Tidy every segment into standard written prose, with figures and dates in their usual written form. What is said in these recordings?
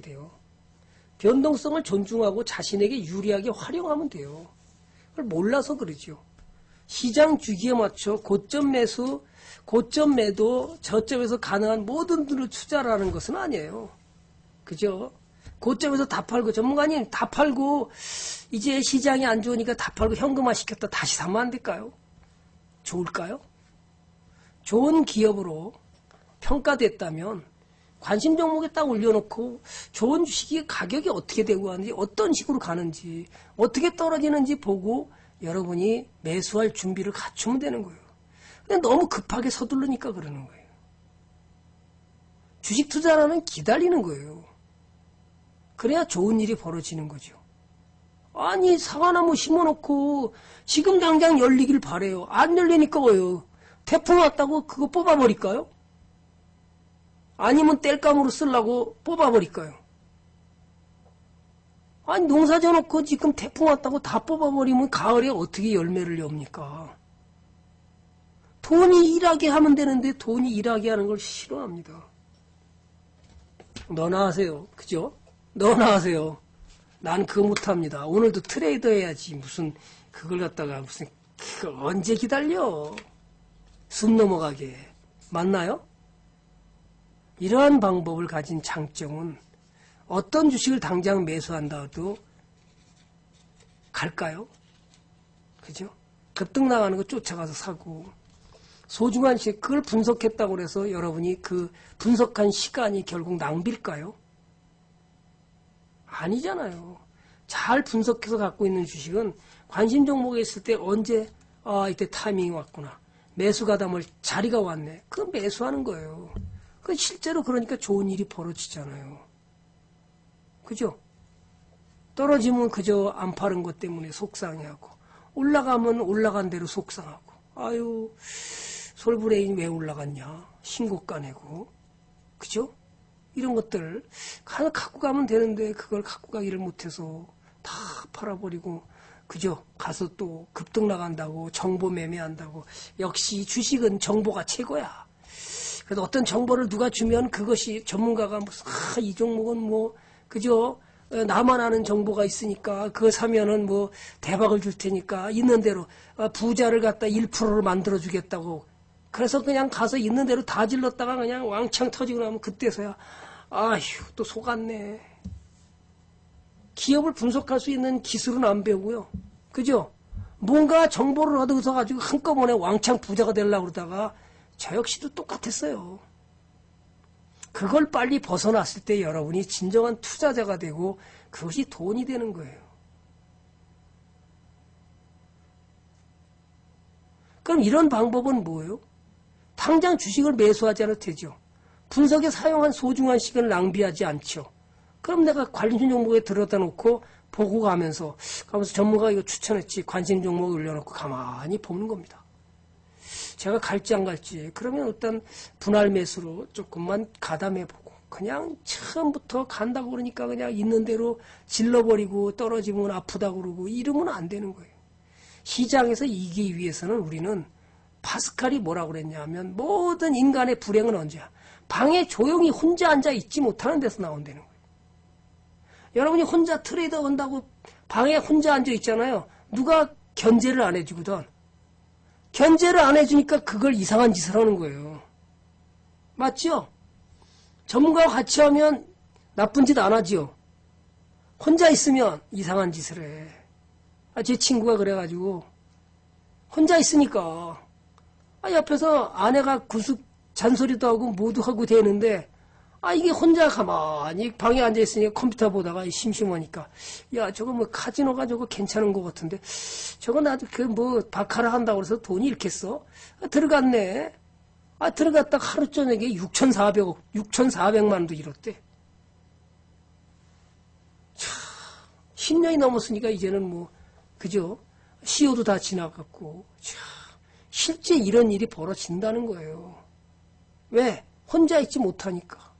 돼요. 변동성을 존중하고 자신에게 유리하게 활용하면 돼요. 그걸 몰라서 그러죠. 시장 주기에 맞춰 고점 매수, 고점 매도, 저점에서 가능한 모든 돈을 투자라는 것은 아니에요. 그죠? 고점에서 다 팔고, 전문가님 다 팔고, 이제 시장이 안 좋으니까 다 팔고 현금화 시켰다 다시 사면 안 될까요? 좋을까요? 좋은 기업으로 평가됐다면 관심 종목에 딱 올려놓고 좋은 주식이 가격이 어떻게 되고 하는지, 어떤 식으로 가는지, 어떻게 떨어지는지 보고 여러분이 매수할 준비를 갖추면 되는 거예요. 근데 너무 급하게 서두르니까 그러는 거예요. 주식 투자라는 기다리는 거예요. 그래야 좋은 일이 벌어지는 거죠. 아니, 사과나무 심어놓고 지금 당장 열리길 바래요. 안 열리니까 뭐예요? 태풍 왔다고 그거 뽑아버릴까요? 아니면 땔감으로 쓰려고 뽑아버릴까요? 아니, 농사 져놓고 지금 태풍 왔다고 다 뽑아버리면 가을에 어떻게 열매를 엽니까? 돈이 일하게 하면 되는데 돈이 일하게 하는 걸 싫어합니다. 너나 하세요. 그죠? 너나 하세요. 난 그거 못합니다. 오늘도 트레이더 해야지. 무슨 그걸 갖다가 무슨 그걸 언제 기다려? 숨 넘어가게. 맞나요? 이러한 방법을 가진 장점은 어떤 주식을 당장 매수한다 해도 갈까요? 그죠? 급등 나가는 거 쫓아가서 사고, 소중한 시간, 그걸 분석했다고 해서 여러분이 그 분석한 시간이 결국 낭비일까요? 아니잖아요. 잘 분석해서 갖고 있는 주식은 관심 종목에 있을 때 언제, 아, 이때 타이밍이 왔구나. 매수 가담을 자리가 왔네. 그건 매수하는 거예요. 그 실제로 그러니까 좋은 일이 벌어지잖아요. 그죠? 떨어지면 그저 안 파는 것 때문에 속상해하고, 올라가면 올라간 대로 속상하고, 아유, 솔브레인 왜 올라갔냐? 신고가 내고. 그죠? 이런 것들 갖고 가면 되는데 그걸 갖고 가기를 못해서 다 팔아버리고, 그죠? 가서 또 급등 나간다고 정보 매매한다고. 역시 주식은 정보가 최고야. 그래서 어떤 정보를 누가 주면 그것이 전문가가 무슨, 아, 이 종목은 뭐, 그죠? 나만 아는 정보가 있으니까 그거 사면은 뭐 대박을 줄 테니까 있는 대로 부자를 갖다 1%를 만들어 주겠다고. 그래서 그냥 가서 있는 대로 다 질렀다가 그냥 왕창 터지고 나면 그때서야, 아휴, 또 속았네. 기업을 분석할 수 있는 기술은 안 배우고요. 그죠? 뭔가 정보를 얻어서 가지고 한꺼번에 왕창 부자가 되려고 그러다가 저 역시도 똑같았어요. 그걸 빨리 벗어났을 때 여러분이 진정한 투자자가 되고 그것이 돈이 되는 거예요. 그럼 이런 방법은 뭐예요? 당장 주식을 매수하지 않아도 되죠. 분석에 사용한 소중한 시간을 낭비하지 않죠. 그럼 내가 관심 종목에 들여다 놓고 보고 가면서 전문가가 이거 추천했지. 관심 종목을 올려놓고 가만히 보는 겁니다. 제가 갈지 안 갈지, 그러면 일단 분할 매수로 조금만 가담해보고, 그냥 처음부터 간다고 그러니까 그냥 있는 대로 질러버리고 떨어지면 아프다고 그러고 이러면 안 되는 거예요. 시장에서 이기기 위해서는 우리는 파스칼이 뭐라고 그랬냐면, 모든 인간의 불행은 언제야? 방에 조용히 혼자 앉아 있지 못하는 데서 나온다는 거예요. 여러분이 혼자 트레이더 한다고 방에 혼자 앉아 있잖아요. 누가 견제를 안 해주거든. 견제를 안 해주니까 그걸 이상한 짓을 하는 거예요. 맞죠? 전문가와 같이 하면 나쁜 짓 안 하죠. 혼자 있으면 이상한 짓을 해. 아, 제 친구가 그래가지고 혼자 있으니까, 아, 옆에서 아내가 구숙 잔소리도 하고 모두 하고 되는데, 아, 이게 혼자 가만히 방에 앉아있으니까 컴퓨터 보다가 심심하니까, 야, 저거 뭐 카지노가 저거 괜찮은 것 같은데, 저거 나도 그 뭐 바카라 한다고 해서 돈이 이렇게 써? 아, 들어갔네. 아, 들어갔다가 하루 저녁에 6,400만 원도 잃었대. 참, 10년이 넘었으니까 이제는 뭐, 그죠? CEO도 다 지나갔고, 참, 실제 이런 일이 벌어진다는 거예요. 왜? 혼자 있지 못하니까.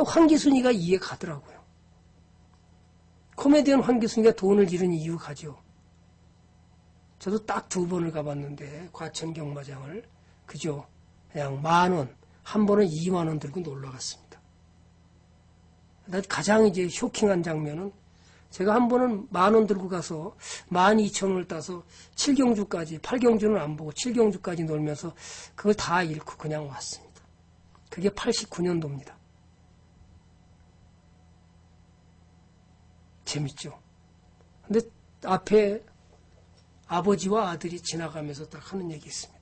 황기순이가 이해 가더라고요. 코미디언 황기순이가 돈을 잃은 이유 가죠. 저도 딱 2번을 가봤는데, 과천경마장을. 그죠? 그냥 10,000원, 한 번은 20,000원 들고 놀러 갔습니다. 가장 이제 쇼킹한 장면은 제가 한 번은 10,000원 들고 가서 12,000원을 따서 7경주까지, 8경주는 안 보고 7경주까지 놀면서 그걸 다 잃고 그냥 왔습니다. 그게 89년도입니다. 재밌죠? 근데 앞에 아버지와 아들이 지나가면서 딱 하는 얘기 있습니다.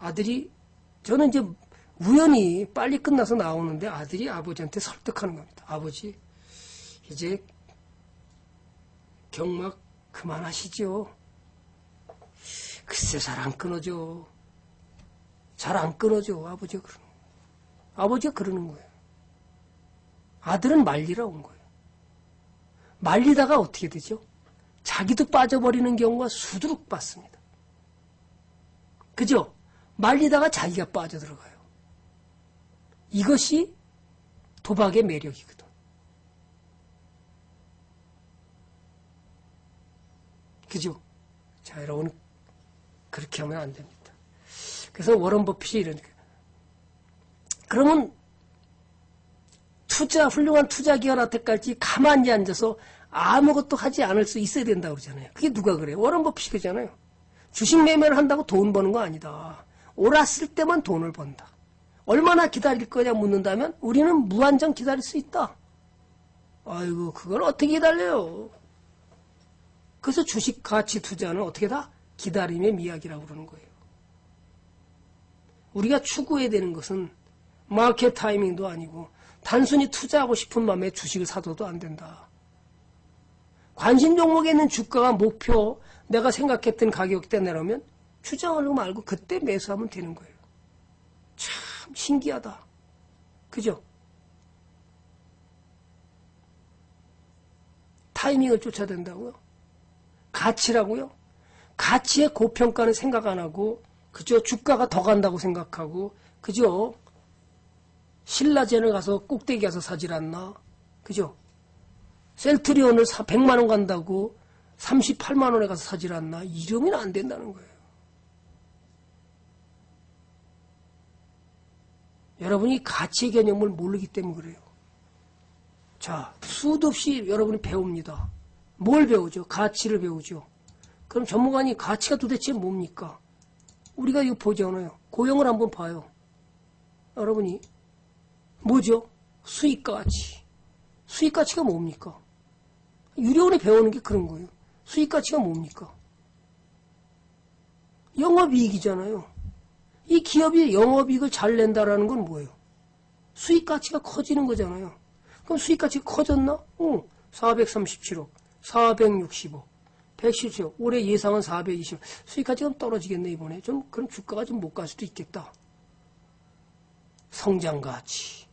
아들이, 저는 이제 우연히 빨리 끝나서 나오는데 아들이 아버지한테 설득하는 겁니다. 아버지, 이제 경막 그만하시죠. 글쎄 잘 안 끊어져. 잘 안 끊어져. 아버지가 그러는 거예요. 아버지가 그러는 거예요. 아들은 말리러 온 거예요. 말리다가 어떻게 되죠? 자기도 빠져버리는 경우가 수두룩 봤습니다. 그죠? 말리다가 자기가 빠져들어가요. 이것이 도박의 매력이거든. 그죠? 자, 여러분, 그렇게 하면 안 됩니다. 그래서 워런 버핏이 이러니까. 그러면 훌륭한 투자기관한테까지 가만히 앉아서 아무것도 하지 않을 수 있어야 된다고 그러잖아요. 그게 누가 그래요? 워런 버핏이 그러잖아요. 주식 매매를 한다고 돈 버는 거 아니다. 옳았을 때만 돈을 번다. 얼마나 기다릴 거냐 묻는다면 우리는 무한정 기다릴 수 있다. 아이고, 그걸 어떻게 기다려요? 그래서 주식 가치 투자는 어떻게 다 기다림의 미학이라고 그러는 거예요. 우리가 추구해야 되는 것은 마켓 타이밍도 아니고 단순히 투자하고 싶은 마음에 주식을 사둬도 안 된다. 관심 종목에 있는 주가가 목표, 내가 생각했던 가격대 내려오면 주장하려고 말고 그때 매수하면 되는 거예요. 참 신기하다. 그죠? 타이밍을 쫓아야 된다고요? 가치라고요? 가치의 고평가는 생각 안 하고, 그죠? 주가가 더 간다고 생각하고, 그죠? 신라젠을 가서 꼭대기 가서 사질 않나? 그죠? 셀트리온을 100만 원 간다고 38만 원에 가서 사질 않나? 이러면 안 된다는 거예요. 여러분이 가치의 개념을 모르기 때문에 그래요. 자, 수도 없이 여러분이 배웁니다. 뭘 배우죠? 가치를 배우죠. 그럼 전문가님, 가치가 도대체 뭡니까? 우리가 이거 보잖아요. 고용을 한번 봐요. 여러분이 뭐죠? 수익가치. 수익가치가 뭡니까? 유료원에 배우는 게 그런 거예요. 수익가치가 뭡니까? 영업이익이잖아요. 이 기업이 영업이익을 잘 낸다라는 건 뭐예요? 수익가치가 커지는 거잖아요. 그럼 수익가치가 커졌나? 어, 437억, 460억, 117억, 올해 예상은 420억. 수익가치가 떨어지겠네, 이번에. 좀, 그럼 주가가 좀 못 갈 수도 있겠다. 성장가치.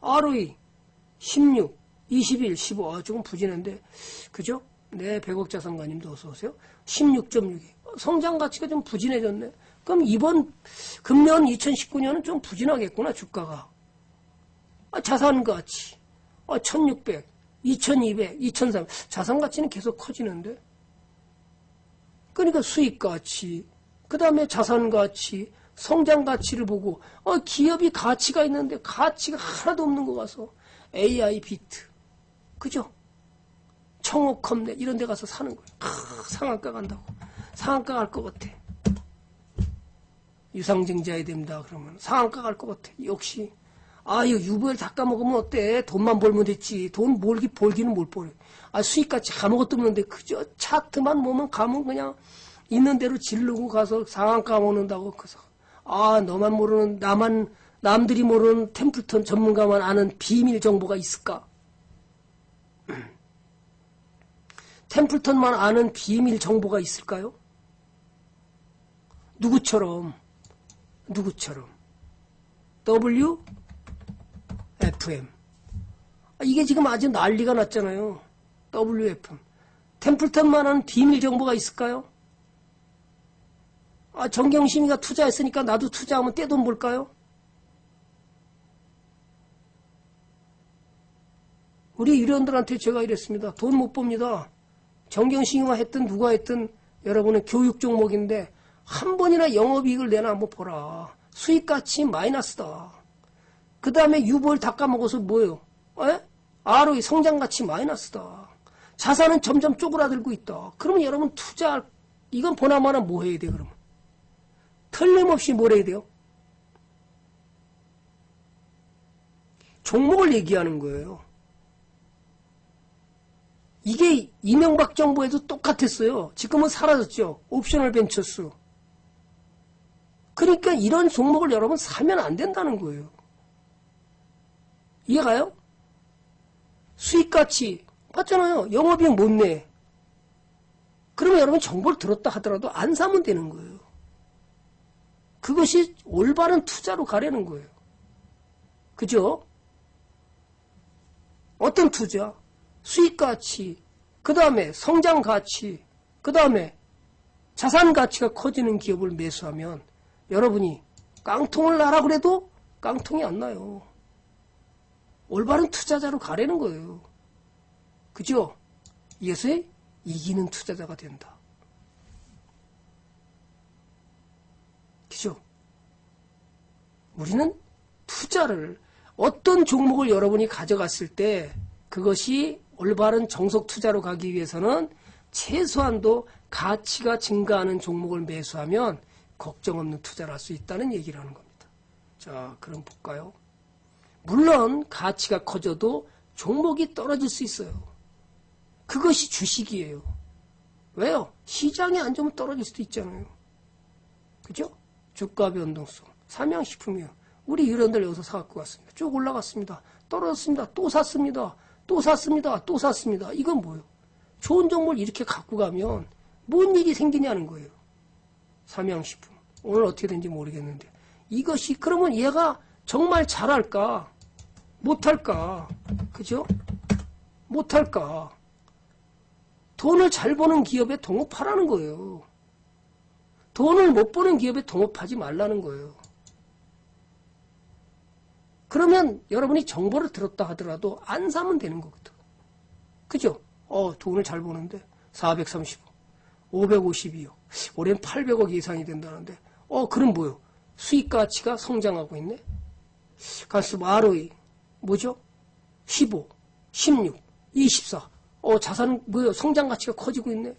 ROE 16, 21, 15. 아, 조금 부진한데. 그죠? 네, 백억 자산가님도 어서오세요. 16.6. 성장가치가 좀 부진해졌네. 그럼 이번, 금년 2019년은 좀 부진하겠구나, 주가가. 아, 자산가치. 아, 1600, 2200, 2300. 자산가치는 계속 커지는데. 그러니까 수익가치. 그 다음에 자산가치. 성장 가치를 보고, 기업이 가치가 있는데 가치가 하나도 없는 거 가서 AI 비트, 그죠? 청옥컴네 이런 데 가서 사는 거예요. 상한가 간다고. 상한가 갈 것 같아. 유상증자해야 됩니다. 그러면 상한가 갈 것 같아. 역시 이거 유보율 다 까먹으면 어때? 돈만 벌면 됐지. 돈 벌기는 뭘 벌어. 수익가치 아무것도 없는데 그저 차트만 보면 가면 그냥 있는 대로 질르고 가서 상한가 먹는다고 그래서. 너만 모르는, 남들이 모르는 템플턴 전문가만 아는 비밀 정보가 있을까? 템플턴만 아는 비밀 정보가 있을까요? 누구처럼. WFM. 이게 지금 아주 난리가 났잖아요. WFM. 템플턴만 아는 비밀 정보가 있을까요? 정경심이가 투자했으니까 나도 투자하면 떼돈 벌까요? 우리 유료원들한테 제가 이랬습니다. 돈 못 봅니다. 정경심이가 했든 누가 했든 여러분의 교육 종목인데 한 번이나 영업이익을 내나 한번 보라. 수익가치 마이너스다. 그 다음에 유보를 닦아먹어서 뭐예요? 에? ROE 성장가치 마이너스다. 자산은 점점 쪼그라들고 있다. 그러면 여러분 투자할, 이건 보나마나 뭐 해야 돼, 그러면? 틀림없이 뭘 해야 돼요? 종목을 얘기하는 거예요. 이게 이명박 정부에도 똑같았어요. 지금은 사라졌죠. 옵셔널 벤처스. 그러니까 이런 종목을 여러분 사면 안 된다는 거예요. 이해가요? 수익가치 맞잖아요. 영업이익 못 내. 그러면 여러분 정보를 들었다 하더라도 안 사면 되는 거예요. 그것이 올바른 투자로 가려는 거예요. 그죠? 어떤 투자? 수익가치, 그 다음에 성장가치, 그 다음에 자산가치가 커지는 기업을 매수하면 여러분이 깡통을 나라 그래도 깡통이 안 나요. 올바른 투자자로 가려는 거예요. 그죠? 이것에 이기는 투자자가 된다. 그죠? 우리는 투자를 어떤 종목을 여러분이 가져갔을 때 그것이 올바른 정석 투자로 가기 위해서는 최소한도 가치가 증가하는 종목을 매수하면 걱정 없는 투자를 할 수 있다는 얘기를 하는 겁니다. 자, 그럼 볼까요? 물론 가치가 커져도 종목이 떨어질 수 있어요. 그것이 주식이에요. 왜요? 시장이 안 좋으면 떨어질 수도 있잖아요. 그죠? 주가 변동성, 삼양식품이요. 우리 유련들 여기서 사갖고 갔습니다. 쭉 올라갔습니다. 떨어졌습니다. 또 샀습니다. 또 샀습니다. 또 샀습니다. 이건 뭐예요? 좋은 정보를 이렇게 갖고 가면 뭔 일이 생기냐는 거예요. 삼양식품. 오늘 어떻게 된지 모르겠는데. 이것이 그러면 얘가 정말 잘할까? 못할까? 그죠? 못할까? 돈을 잘 버는 기업에 동업하라는 거예요. 돈을 못 버는 기업에 동업하지 말라는 거예요. 그러면 여러분이 정보를 들었다 하더라도 안 사면 되는 거거든. 그죠? 돈을 잘 버는데 435, 552억, 올해는 800억 예상이 된다는데 그럼 뭐요? 수익가치가 성장하고 있네? 간수 ROE, 뭐죠? 15, 16, 24, 자산, 뭐요? 성장가치가 커지고 있네?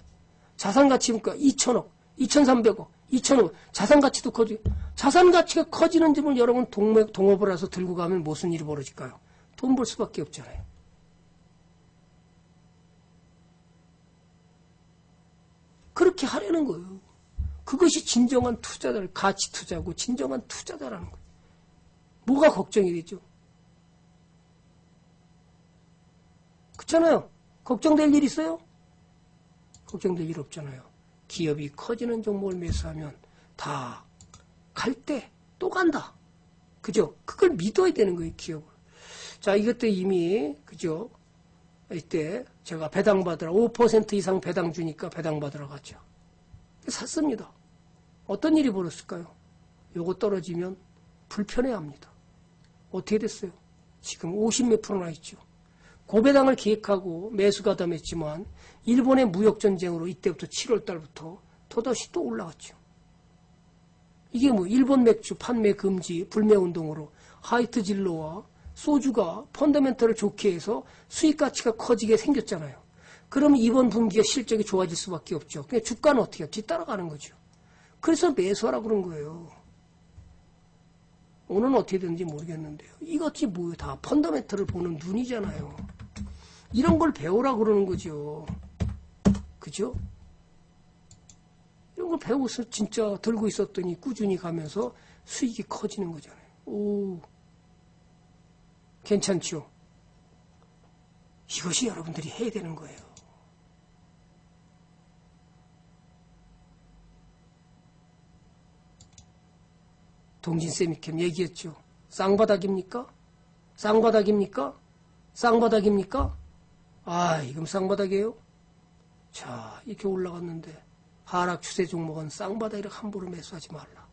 자산가치 보니까 2000억, 2300억, 2,000원 자산가치도 커지고 자산가치가 커지는 점을 여러분 동업을 해서 들고 가면 무슨 일이 벌어질까요? 돈 벌 수밖에 없잖아요. 그렇게 하려는 거예요. 그것이 진정한 투자자, 가치 투자고 진정한 투자자라는 거예요. 뭐가 걱정이 되죠? 그렇잖아요. 걱정될 일 있어요? 걱정될 일 없잖아요. 기업이 커지는 종목을 매수하면 다 갈 때 또 간다. 그죠? 그걸 믿어야 되는 거예요, 기업을. 자, 이것도 이미, 그죠? 이때 제가 배당받으라, 5% 이상 배당 주니까 배당받으러 갔죠. 샀습니다. 어떤 일이 벌었을까요? 요거 떨어지면 불편해 합니다. 어떻게 됐어요? 지금 50몇 프로나 있죠. 고배당을 기획하고 매수가담했지만 일본의 무역전쟁으로 이때부터 7월달부터 또다시 또 올라갔죠. 이게 뭐 일본 맥주 판매 금지 불매운동으로 하이트 진로와 소주가 펀더멘털을 좋게 해서 수익가치가 커지게 생겼잖아요. 그러면 이번 분기에 실적이 좋아질 수밖에 없죠. 그냥 주가는 어떻게 해요? 뒤따라가는 거죠. 그래서 매수하라고 그런 거예요. 오늘은 어떻게 되는지 모르겠는데요. 이것이 뭐예요? 다 펀더멘털을 보는 눈이잖아요. 이런 걸 배우라고 그러는 거죠. 그죠? 이런 걸 배워서 진짜 들고 있었더니 꾸준히 가면서 수익이 커지는 거잖아요. 오, 괜찮죠? 이것이 여러분들이 해야 되는 거예요. 동진세미캠 얘기했죠. 쌍바닥입니까? 쌍바닥입니까? 쌍바닥입니까? 아, 이건 쌍바닥이에요? 자, 이렇게 올라갔는데 하락 추세 종목은 쌍바닥이라 함부로 매수하지 말라.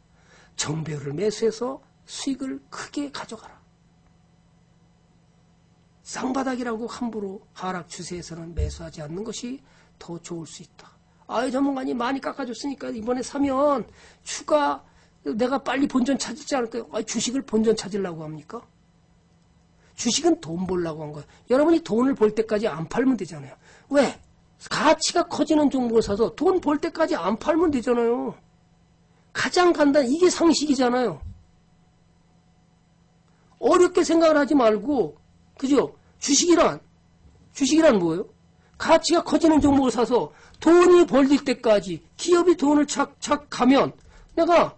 정배율을 매수해서 수익을 크게 가져가라. 쌍바닥이라고 함부로 하락 추세에서는 매수하지 않는 것이 더 좋을 수 있다. 아유, 전문가님 많이 깎아줬으니까 이번에 사면 추가 내가 빨리 본전 찾지 않을까요? 주식을 본전 찾으려고 합니까? 주식은 돈 벌려고 한 거야. 여러분이 돈을 벌 때까지 안 팔면 되잖아요. 왜? 가치가 커지는 종목을 사서 돈 벌 때까지 안 팔면 되잖아요. 가장 간단한 이게 상식이잖아요. 어렵게 생각을 하지 말고, 그죠? 주식이란 뭐예요? 가치가 커지는 종목을 사서 돈이 벌릴 때까지 기업이 돈을 착착 가면 내가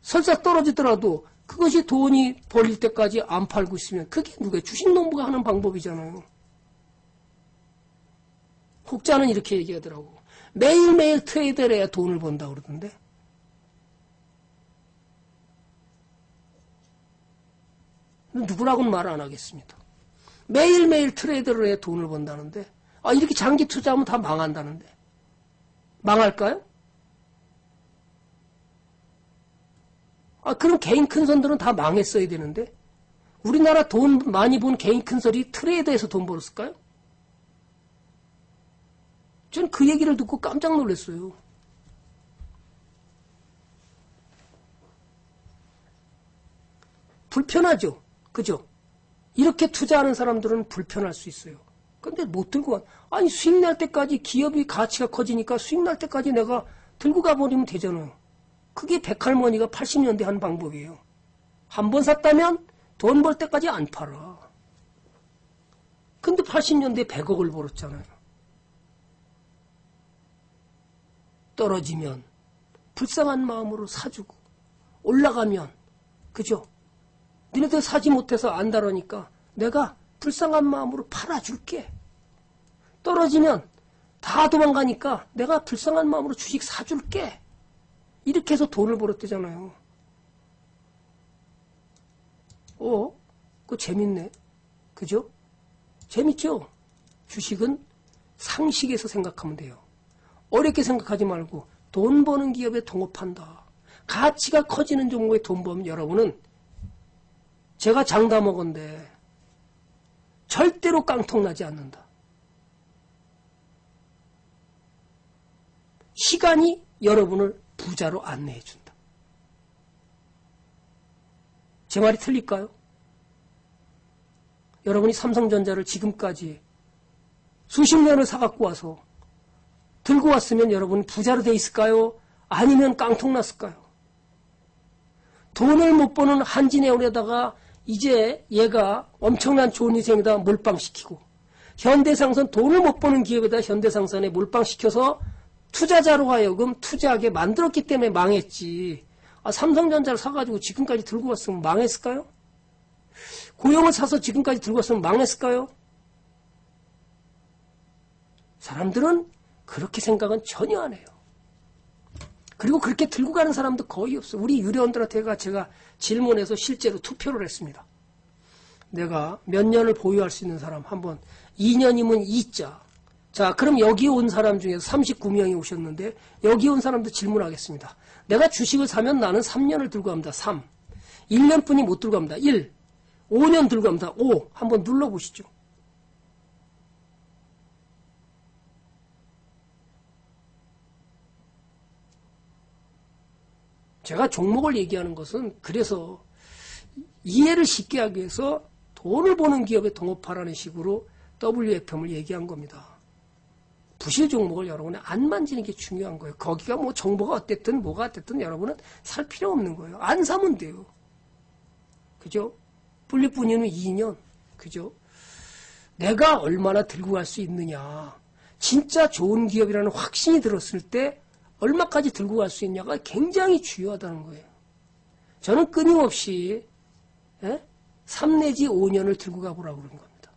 설사 떨어지더라도 그것이 돈이 벌릴 때까지 안 팔고 있으면 그게 누구예요? 주식농부가 하는 방법이잖아요. 혹자는 이렇게 얘기하더라고. 매일매일 트레이드를 해야 돈을 번다고 그러던데. 누구라고는 말 안 하겠습니다. 매일매일 트레이드를 해야 돈을 번다는데, 아, 이렇게 장기 투자하면 다 망한다는데. 망할까요? 아, 그럼 개인 큰손들은 다 망했어야 되는데, 우리나라 돈 많이 본 개인 큰손이 트레이더에서 돈 벌었을까요? 전 그 얘기를 듣고 깜짝 놀랐어요. 불편하죠? 그죠? 이렇게 투자하는 사람들은 불편할 수 있어요. 근데 못 들고 가. 아니, 수익 날 때까지 기업이 가치가 커지니까 수익 날 때까지 내가 들고 가버리면 되잖아요. 그게 백할머니가 80년대 한 방법이에요. 한 번 샀다면 돈 벌 때까지 안 팔아. 근데 80년대에 100억을 벌었잖아요. 떨어지면 불쌍한 마음으로 사주고, 올라가면, 그죠? 니네들 사지 못해서 안다라니까 내가 불쌍한 마음으로 팔아줄게. 떨어지면 다 도망가니까 내가 불쌍한 마음으로 주식 사줄게. 이렇게 해서 돈을 벌었대잖아요. 그거 재밌네. 그죠? 재밌죠? 주식은 상식에서 생각하면 돼요. 어렵게 생각하지 말고 돈 버는 기업에 동업한다. 가치가 커지는 종목에 돈 벌면 여러분은, 제가 장담하건대 절대로 깡통나지 않는다. 시간이 여러분을 부자로 안내해준다. 제 말이 틀릴까요? 여러분이 삼성전자를 지금까지 수십 년을 사갖고 와서 들고 왔으면 여러분이 부자로 돼 있을까요? 아니면 깡통났을까요? 돈을 못 버는 한진해운에다가 이제 얘가 엄청난 좋은 인생에다 몰빵시키고, 현대상선 돈을 못 버는 기업에다 현대상선에 몰빵시켜서 투자자로 하여금 투자하게 만들었기 때문에 망했지. 아, 삼성전자를 사가지고 지금까지 들고 왔으면 망했을까요? 고용을 사서 지금까지 들고 왔으면 망했을까요? 사람들은 그렇게 생각은 전혀 안 해요. 그리고 그렇게 들고 가는 사람도 거의 없어. 우리 유료원들한테가 제가 질문해서 실제로 투표를 했습니다. 내가 몇 년을 보유할 수 있는 사람 한번, 2년이면 2자. 자, 그럼 여기 온 사람 중에서 39명이 오셨는데 여기 온 사람도 질문하겠습니다. 내가 주식을 사면 나는 3년을 들고 갑니다. 3. 1년뿐이 못 들고 갑니다. 1. 5년 들고 갑니다. 5. 한번 눌러보시죠. 제가 종목을 얘기하는 것은 그래서 이해를 쉽게 하기 위해서 돈을 버는 기업에 동업하라는 식으로 WFM을 얘기한 겁니다. 부실 종목을 여러분이 안 만지는 게 중요한 거예요. 거기가 뭐 정보가 어땠든 뭐가 어땠든 여러분은 살 필요 없는 거예요. 안 사면 돼요. 그죠? 뿔리뿐이면 2년. 그죠? 내가 얼마나 들고 갈 수 있느냐. 진짜 좋은 기업이라는 확신이 들었을 때 얼마까지 들고 갈 수 있냐가 굉장히 중요하다는 거예요. 저는 끊임없이 3 내지 5년을 들고 가보라고 그런 겁니다.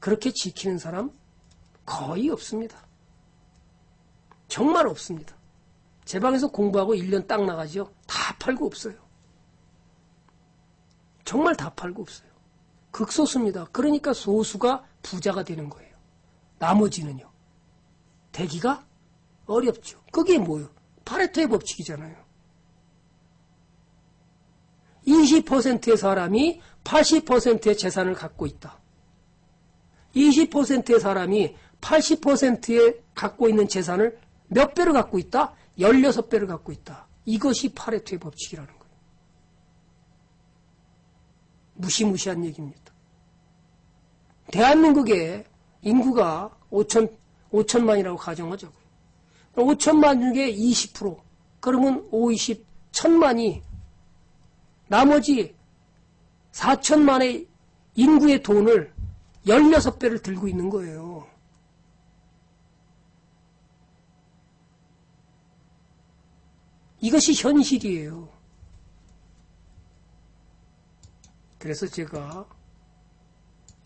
그렇게 지키는 사람 거의 없습니다. 정말 없습니다. 제 방에서 공부하고 1년 딱 나가죠. 다 팔고 없어요. 정말 다 팔고 없어요. 극소수입니다. 그러니까 소수가 부자가 되는 거예요. 나머지는요, 대기가 어렵죠. 그게 뭐예요? 파레토의 법칙이잖아요. 20%의 사람이 80%의 재산을 갖고 있다. 20%의 사람이 80%에 갖고 있는 재산을 몇 배를 갖고 있다? 16배를 갖고 있다. 이것이 파레토의 법칙이라는 거예요. 무시무시한 얘기입니다. 대한민국의 인구가 5천만이라고 가정하죠. 5천만 중에 20%, 그러면 50, 천만이 나머지 4천만의 인구의 돈을 16배를 들고 있는 거예요. 이것이 현실이에요. 그래서 제가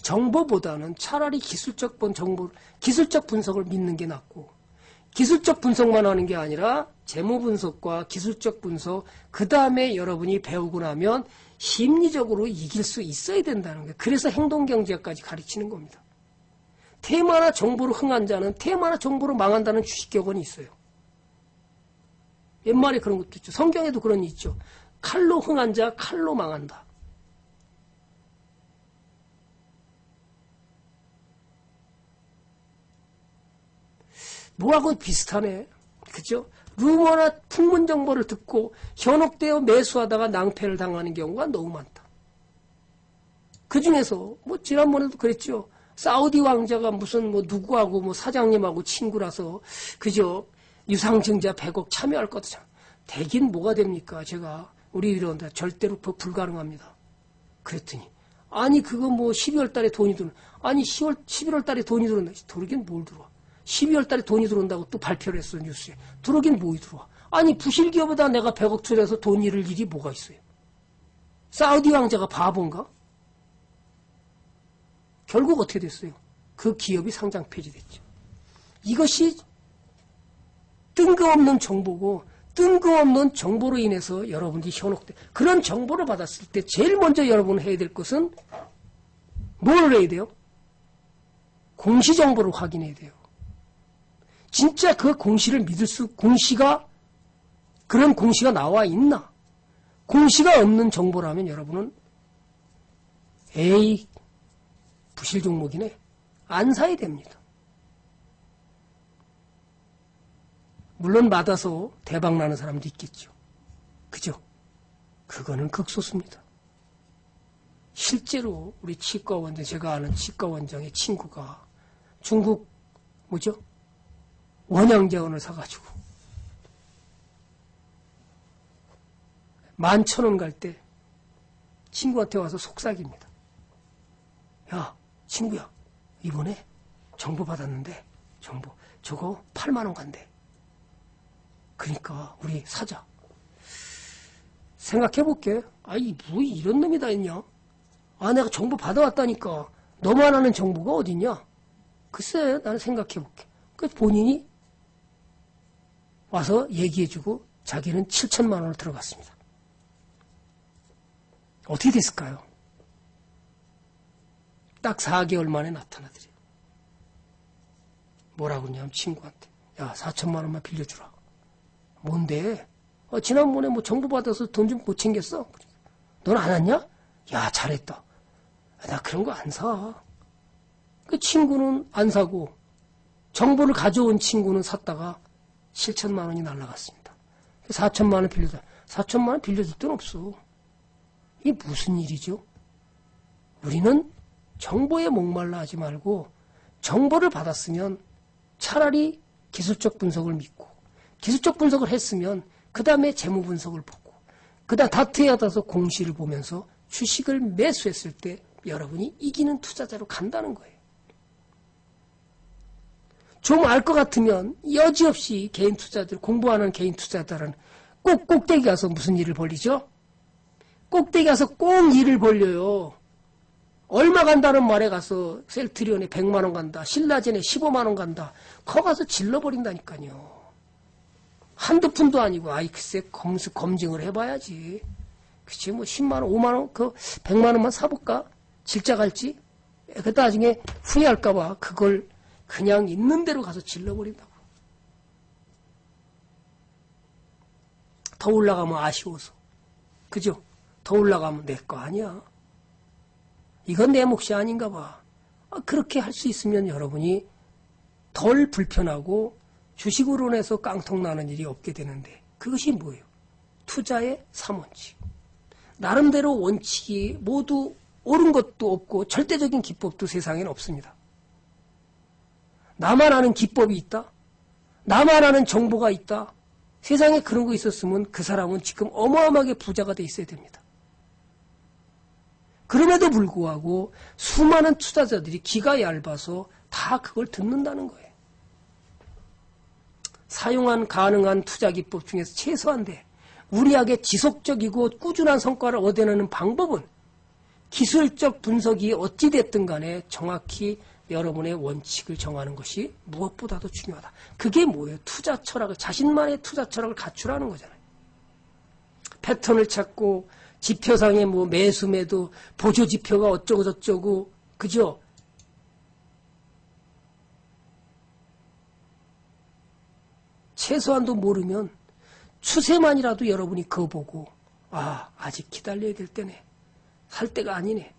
정보보다는 차라리 기술적 분석을 믿는 게 낫고, 기술적 분석만 하는 게 아니라 재무 분석과 기술적 분석, 그 다음에 여러분이 배우고 나면 심리적으로 이길 수 있어야 된다는 거예요. 그래서 행동경제학까지 가르치는 겁니다. 테마나 정보로 흥한 자는 테마나 정보로 망한다는 주식격언이 있어요. 옛말에 그런 것도 있죠. 성경에도 그런 게 있죠. 칼로 흥한 자 칼로 망한다. 뭐하고 비슷하네. 그죠? 루머나 풍문 정보를 듣고 현혹되어 매수하다가 낭패를 당하는 경우가 너무 많다. 그 중에서, 뭐, 지난번에도 그랬죠. 사우디 왕자가 무슨, 뭐, 누구하고, 뭐, 사장님하고 친구라서, 그죠? 유상증자 100억 참여할 것도 참. 대긴 뭐가 됩니까? 제가, 우리 이런다. 절대로 불가능합니다. 그랬더니, 아니, 그거 뭐, 12월 달에 돈이 들어. 아니, 11월 달에 돈이 들어온다. 들어오긴 뭘 들어와. 12월 달에 돈이 들어온다고 또 발표를 했어, 뉴스에. 들어오긴 뭐이 들어와. 아니, 부실기업에다 내가 100억 투자해서 돈 잃을 일이 뭐가 있어요? 사우디 왕자가 바본가? 결국 어떻게 됐어요? 그 기업이 상장 폐지됐죠. 이것이 뜬금없는 정보고, 뜬금없는 정보로 인해서 여러분들이 현혹돼. 그런 정보를 받았을 때 제일 먼저 여러분이 해야 될 것은 뭘 해야 돼요? 공시정보를 확인해야 돼요. 진짜 그 공시를 믿을 수, 그런 공시가 나와 있나? 공시가 없는 정보라면 여러분은, 에이, 부실 종목이네. 안 사야 됩니다. 물론 맞아서 대박 나는 사람도 있겠죠. 그죠? 그거는 극소수입니다. 실제로 우리 치과 원장, 제가 아는 치과 원장의 친구가 중국, 뭐죠? 원양자원을 사가지고 11,000원 갈 때 친구한테 와서 속삭입니다. 야, 친구야, 이번에 정보 받았는데 저거 8만 원 간대. 그러니까 우리 사자. 생각해볼게. 아이, 뭐 이런 놈이 다 있냐? 아, 내가 정보 받아왔다니까. 너만 아는 정보가 어딨냐? 글쎄, 나는 생각해볼게. 그 본인이 와서 얘기해주고 자기는 7,000만 원을 들어갔습니다. 어떻게 됐을까요? 딱 4개월 만에 나타나더래요. 뭐라고 그러냐면 친구한테, 야, 4,000만 원만 빌려주라. 뭔데? 지난번에 뭐 정보 받아서 돈 좀 못 챙겼어? 넌 안 왔냐? 야, 잘했다. 나 그런 거 안 사. 그 친구는 안 사고 정보를 가져온 친구는 샀다가 7,000만 원이 날라갔습니다. 4,000만 원 빌려줘. 4,000만 원 빌려줄 데는 없어. 이게 무슨 일이죠? 우리는 정보에 목말라 하지 말고 정보를 받았으면 차라리 기술적 분석을 믿고, 기술적 분석을 했으면 그 다음에 재무 분석을 보고, 그 다음 다트에 따라서 공시를 보면서 주식을 매수했을 때 여러분이 이기는 투자자로 간다는 거예요. 좀 알 것 같으면 여지없이 개인 투자들, 공부하는 개인 투자들은 꼭 꼭대기 가서 무슨 일을 벌리죠? 꼭대기 가서 꼭 일을 벌려요. 얼마 간다는 말에 가서 셀트리온에 100만 원 간다, 신라젠에 15만 원 간다, 커가서 질러버린다니까요. 한두 푼도 아니고, 아이, 글쎄, 검증을 해봐야지. 그치, 뭐 10만 원, 5만 원, 그 100만 원만 사볼까? 질자 갈지? 그 나중에 후회할까봐 그걸 그냥 있는 대로 가서 질러버린다고. 더 올라가면 아쉬워서. 그죠? 더 올라가면 내 거 아니야. 이건 내 몫이 아닌가 봐. 그렇게 할 수 있으면 여러분이 덜 불편하고 주식으로 인해서 깡통 나는 일이 없게 되는데, 그것이 뭐예요? 투자의 3원칙. 나름대로 원칙이 모두 옳은 것도 없고 절대적인 기법도 세상에는 없습니다. 나만 아는 기법이 있다? 나만 아는 정보가 있다? 세상에 그런 거 있었으면 그 사람은 지금 어마어마하게 부자가 돼 있어야 됩니다. 그럼에도 불구하고 수많은 투자자들이 귀가 얇아서 다 그걸 듣는다는 거예요. 사용한 가능한 투자 기법 중에서 최소한데 우리에게 지속적이고 꾸준한 성과를 얻어내는 방법은 기술적 분석이 어찌 됐든 간에 정확히 여러분의 원칙을 정하는 것이 무엇보다도 중요하다. 그게 뭐예요? 투자 철학을, 자신만의 투자 철학을 갖추라는 거잖아요. 패턴을 찾고 지표상에 뭐 매수매도 보조 지표가 어쩌고 저쩌고, 그죠? 최소한도 모르면 추세만이라도 여러분이 그거 보고 아, 아직 기다려야 될 때네. 살 때가 아니네.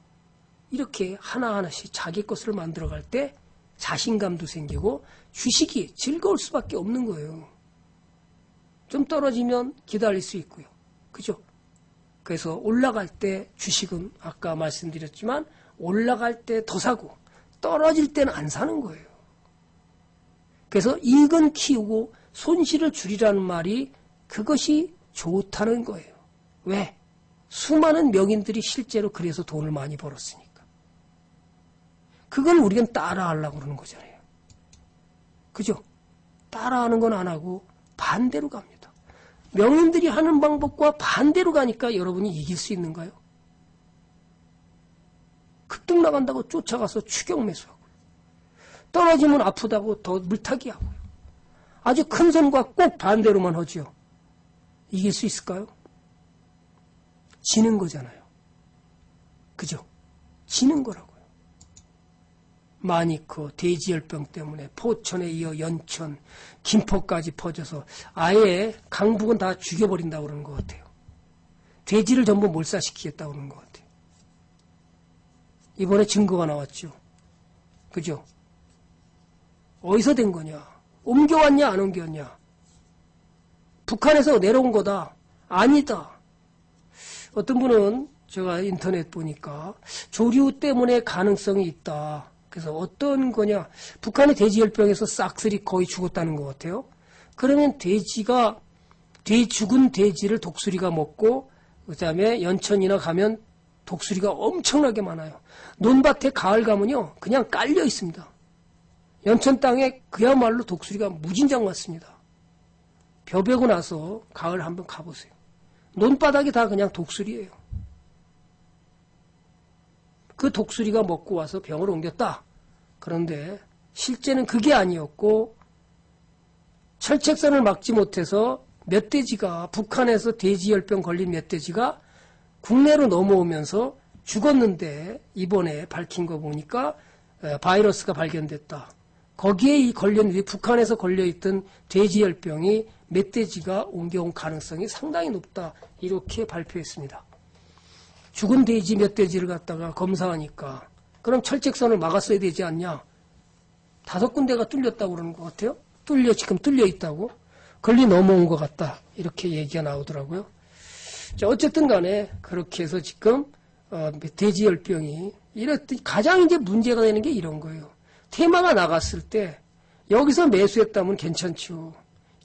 이렇게 하나하나씩 자기 것을 만들어갈 때 자신감도 생기고 주식이 즐거울 수밖에 없는 거예요. 좀 떨어지면 기다릴 수 있고요. 그죠? 그래서 올라갈 때 주식은 아까 말씀드렸지만 올라갈 때 더 사고 떨어질 때는 안 사는 거예요. 그래서 이익은 키우고 손실을 줄이라는 말이 그것이 좋다는 거예요. 왜? 수많은 명인들이 실제로 그래서 돈을 많이 벌었으니까. 그걸 우리는 따라하려고 그러는 거잖아요. 그죠? 따라하는 건 안 하고 반대로 갑니다. 명인들이 하는 방법과 반대로 가니까 여러분이 이길 수 있는가요? 급등 나간다고 쫓아가서 추격 매수하고 떨어지면 아프다고 더 물타기 하고요. 아주 큰 손과 꼭 반대로만 하지요. 이길 수 있을까요? 지는 거잖아요. 그죠? 지는 거라고요. 마니커, 대지열병 때문에 포천에 이어 연천, 김포까지 퍼져서 아예 강북은 다 죽여버린다고 그러는 것 같아요. 돼지를 전부 몰살시키겠다고 그러는 것 같아요. 이번에 증거가 나왔죠. 그죠? 어디서 된 거냐? 옮겨왔냐, 안 옮겨왔냐? 북한에서 내려온 거다. 아니다. 어떤 분은 제가 인터넷 보니까 조류 때문에 가능성이 있다. 그래서 어떤 거냐. 북한의 돼지열병에서 싹쓸이 거의 죽었다는 것 같아요. 그러면 돼지가, 죽은 돼지를 독수리가 먹고 그다음에 연천이나 가면 독수리가 엄청나게 많아요. 논밭에 가을 가면요. 그냥 깔려 있습니다. 연천 땅에 그야말로 독수리가 무진장 왔습니다. 벼베고 나서 가을 한번 가보세요. 논바닥이 다 그냥 독수리예요. 그 독수리가 먹고 와서 병을 옮겼다. 그런데 실제는 그게 아니었고 철책선을 막지 못해서 몇 돼지가 북한에서 돼지열병 걸린 몇 돼지가 국내로 넘어오면서 죽었는데 이번에 밝힌 거 보니까 바이러스가 발견됐다. 거기에 걸린 북한에서 걸려있던 돼지열병이 멧돼지가 옮겨온 가능성이 상당히 높다. 이렇게 발표했습니다. 죽은 돼지 멧돼지를 갖다가 검사하니까 그럼 철책선을 막았어야 되지 않냐. 5군데가 뚫렸다고 그러는 것 같아요. 지금 뚫려있다고. 걸리 넘어온 것 같다. 이렇게 얘기가 나오더라고요. 자, 어쨌든 간에 그렇게 해서 지금 돼지열병이 이랬더니 가장 이제 문제가 되는 게 이런 거예요. 테마가 나갔을 때 여기서 매수했다면 괜찮죠.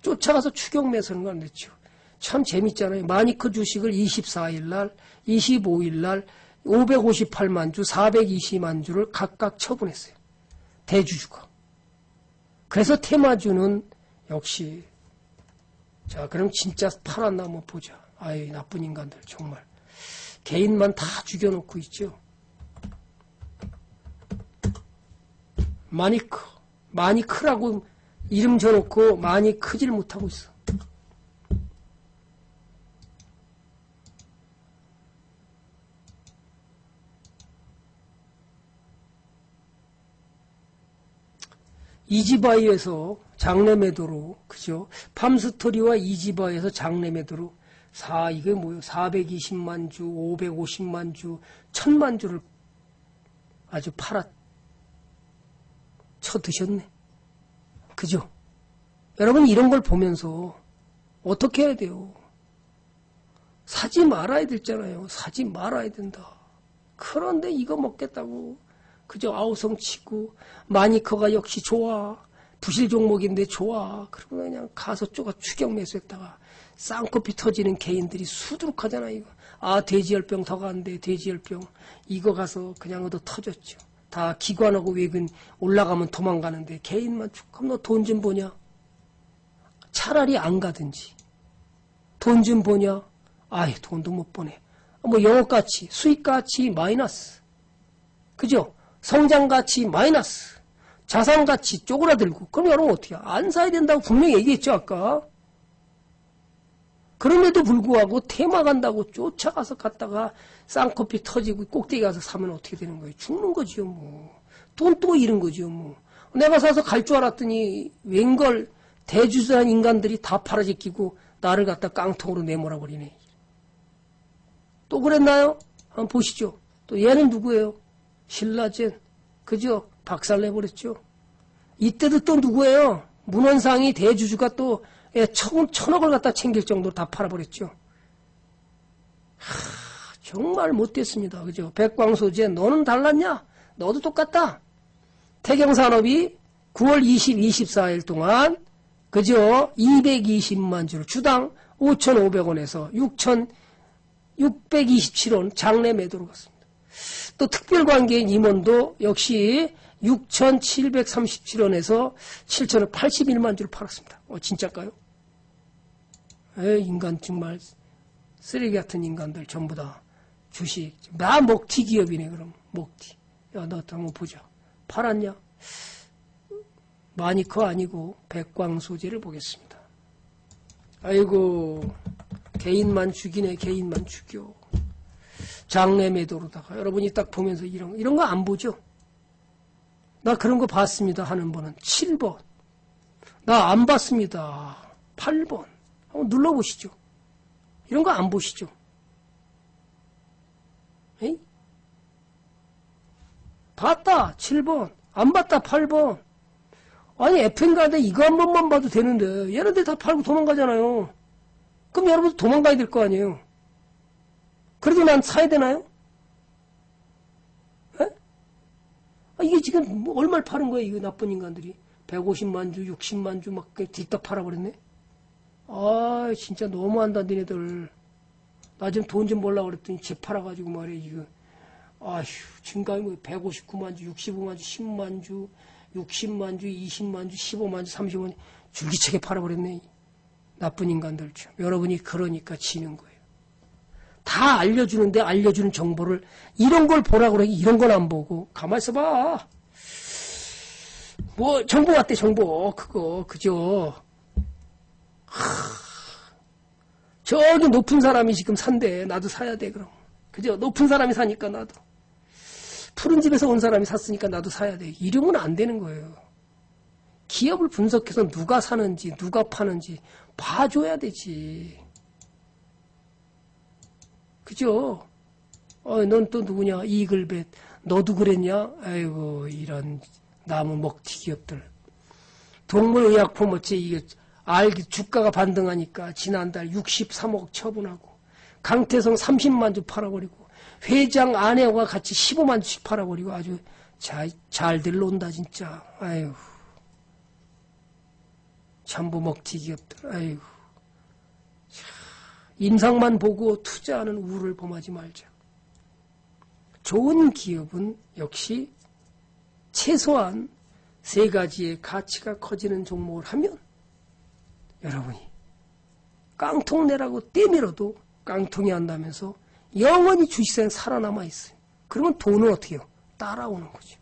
쫓아가서 추격 매수는 건 안 됐죠. 참 재밌잖아요. 마니커 주식을 24일날, 25일날 558만 주, 420만 주를 각각 처분했어요. 대주주가. 그래서 테마주는 역시 자 그럼 진짜 팔았나 한번 보자. 아이 나쁜 인간들 정말. 개인만 다 죽여놓고 있죠. 마니크라고 이름 줘놓고 많이 크질 못하고 있어. 이지바이에서 장내매도로, 그죠? 팜스토리와 이지바이에서 장내매도로, 이게 뭐예요? 420만 주, 550만 주, 1000만 주를 아주 쳐드셨네. 그죠? 여러분 이런 걸 보면서 어떻게 해야 돼요? 사지 말아야 되잖아요. 사지 말아야 된다. 그런데 이거 먹겠다고 그저 아우성치고 마니커가 역시 좋아, 부실 종목인데 좋아. 그리고 그냥 가서 쪼가 추격 매수했다가 쌍코피 터지는 개인들이 수두룩하잖아. 이거 아 돼지열병 더 간대, 돼지열병 이거 가서 그냥 얻어 터졌죠. 다 기관하고 외근 올라가면 도망가는데 개인만 쭉, 그럼 너 돈 좀 버냐? 차라리 안 가든지. 돈 좀 버냐? 아이 돈도 못 버네. 뭐 영업가치, 수익가치 마이너스, 그죠? 성장가치 마이너스, 자산가치 쪼그라들고. 그럼 여러분 어떻게 안 사야 된다고 분명히 얘기했죠 아까. 그럼에도 불구하고 테마 간다고 쫓아가서 갔다가 쌍커피 터지고 꼭대기 가서 사면 어떻게 되는 거예요? 죽는 거지요 뭐. 돈 또 잃은 거지요 뭐. 내가 사서 갈 줄 알았더니 웬걸 대주주한 인간들이 다 팔아제끼고 나를 갖다 깡통으로 내몰아버리네. 또 그랬나요? 한번 보시죠. 또 얘는 누구예요? 신라젠. 그죠? 박살내버렸죠. 이때도 또 누구예요? 문헌상이 대주주가 또 1,000억을 갖다 챙길 정도로 다 팔아버렸죠. 하, 정말 못됐습니다. 그죠? 백광소재 너는 달랐냐? 너도 똑같다. 태경산업이 9월 20, 24일 동안 그죠? 220만 주를 주당 5,500원에서 6,627원 장내 매도로 갔습니다. 또 특별관계인 임원도 역시 6,737원에서 7,081만 주를 팔았습니다. 진짜일까요? 인간 정말 쓰레기 같은 인간들 전부 다 주식. 나 먹튀 기업이네 그럼. 먹튀. 야 너 한번 보자. 팔았냐? 마니커 아니고 백광소재를 보겠습니다. 아이고 개인만 죽이네. 개인만 죽여. 장내 매도로다가 여러분이 딱 보면서 이런 거 안 보죠? 나 그런 거 봤습니다 하는 분은 7번. 나 안 봤습니다. 8번. 한번 눌러보시죠. 이런 거 안 보시죠? 에이? 봤다 7번. 안 봤다 8번. 아니 FN 가는데 이거 한 번만 봐도 되는데 얘네들 다 팔고 도망가잖아요. 그럼 여러분도 도망가야 될 거 아니에요. 그래도 난 사야 되나요? 에? 아, 이게 지금 뭐 얼마를 파는 거야 이거 나쁜 인간들이. 150만 주, 60만 주 막 뒷다 팔아버렸네. 아 진짜 너무한다 니네들. 나 지금 돈 좀 벌라고 그랬더니 쟤 팔아가지고 말이야 이거. 아휴 증감이 뭐 159만 주, 65만 주, 10만 주, 60만 주, 20만 주, 15만 주, 30만 주 줄기차게 팔아버렸네. 나쁜 인간들 참. 여러분이 그러니까 지는 거예요. 다 알려주는데 알려주는 정보를 이런 걸 보라고 그러니 이런 걸 안 보고 가만 있어봐. 뭐 정보 같대 정보 그거 그죠? 저기 높은 사람이 지금 산대. 나도 사야 돼 그럼. 그죠? 높은 사람이 사니까 나도. 푸른 집에서 온 사람이 샀으니까 나도 사야 돼. 이러면 안 되는 거예요. 기업을 분석해서 누가 사는지 누가 파는지 봐줘야 되지. 그죠? 넌 또 누구냐? 이글벳. 너도 그랬냐? 아이고 이런 남은 먹튀 기업들. 동물의약품 어째 이게 알기 주가가 반등하니까 지난달 63억 처분하고 강태성 30만 주 팔아버리고 회장 아내와 같이 15만 주씩 팔아버리고 아주 잘들 논다 진짜. 아이고 전부 먹튀 기업들. 아이고 임상만 보고 투자하는 우를 범하지 말자. 좋은 기업은 역시 최소한 3가지의 가치가 커지는 종목을 하면 여러분이 깡통 내라고 떼밀어도 깡통이 한다면서 영원히 주식시장에 살아남아 있어요. 그러면 돈은 어떻게 해요? 따라오는 거죠.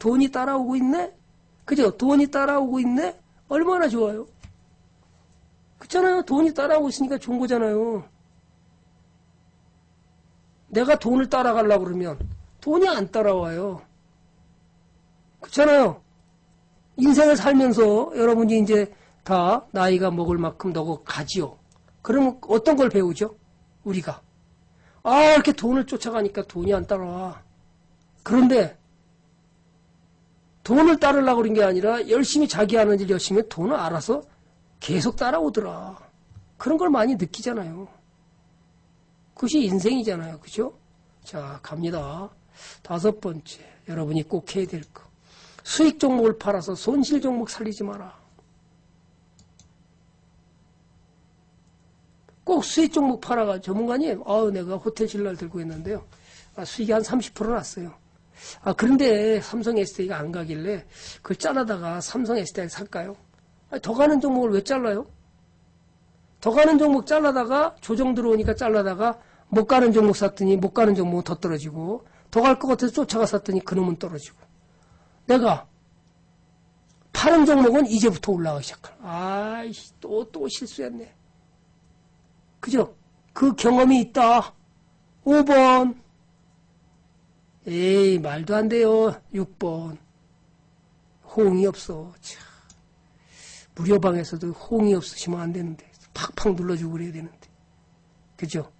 돈이 따라오고 있네? 그죠? 돈이 따라오고 있네? 얼마나 좋아요? 그렇잖아요. 돈이 따라오고 있으니까 좋은 거잖아요. 내가 돈을 따라가려고 그러면 돈이 안 따라와요. 그렇잖아요. 인생을 살면서 여러분이 이제 다 나이가 먹을 만큼 너고 가지요. 그러면 어떤 걸 배우죠? 우리가 이렇게 돈을 쫓아가니까 돈이 안 따라와. 그런데 돈을 따르려고 그런 게 아니라 열심히 자기 하는 일 열심히 하면 돈을 알아서 계속 따라오더라. 그런 걸 많이 느끼잖아요. 그것이 인생이잖아요. 그죠? 자, 갑니다. 5번째, 여러분이 꼭 해야 될 거. 수익 종목을 팔아서 손실 종목 살리지 마라. 꼭 수익 종목 팔아가 전문가님, 내가 호텔 신라를 들고 있는데요. 수익이 한 30% 났어요. 그런데 삼성 SDI가 안 가길래 그걸 자르다가 삼성 SDI 살까요? 더 가는 종목을 왜 잘라요? 더 가는 종목 잘라다가 조정 들어오니까 잘라다가 못 가는 종목 샀더니 못 가는 종목은 더 떨어지고 더 갈 것 같아서 쫓아가 샀더니 그놈은 떨어지고 내가 파는 종목은 이제부터 올라가기 시작할 아이씨 또 실수했네. 그죠? 그 경험이 있다. 5번 에이 말도 안 돼요. 6번 호응이 없어. 참. 무료방에서도 호응이 없으시면 안 되는데 팍팍 눌러주고 그래야 되는데 그죠?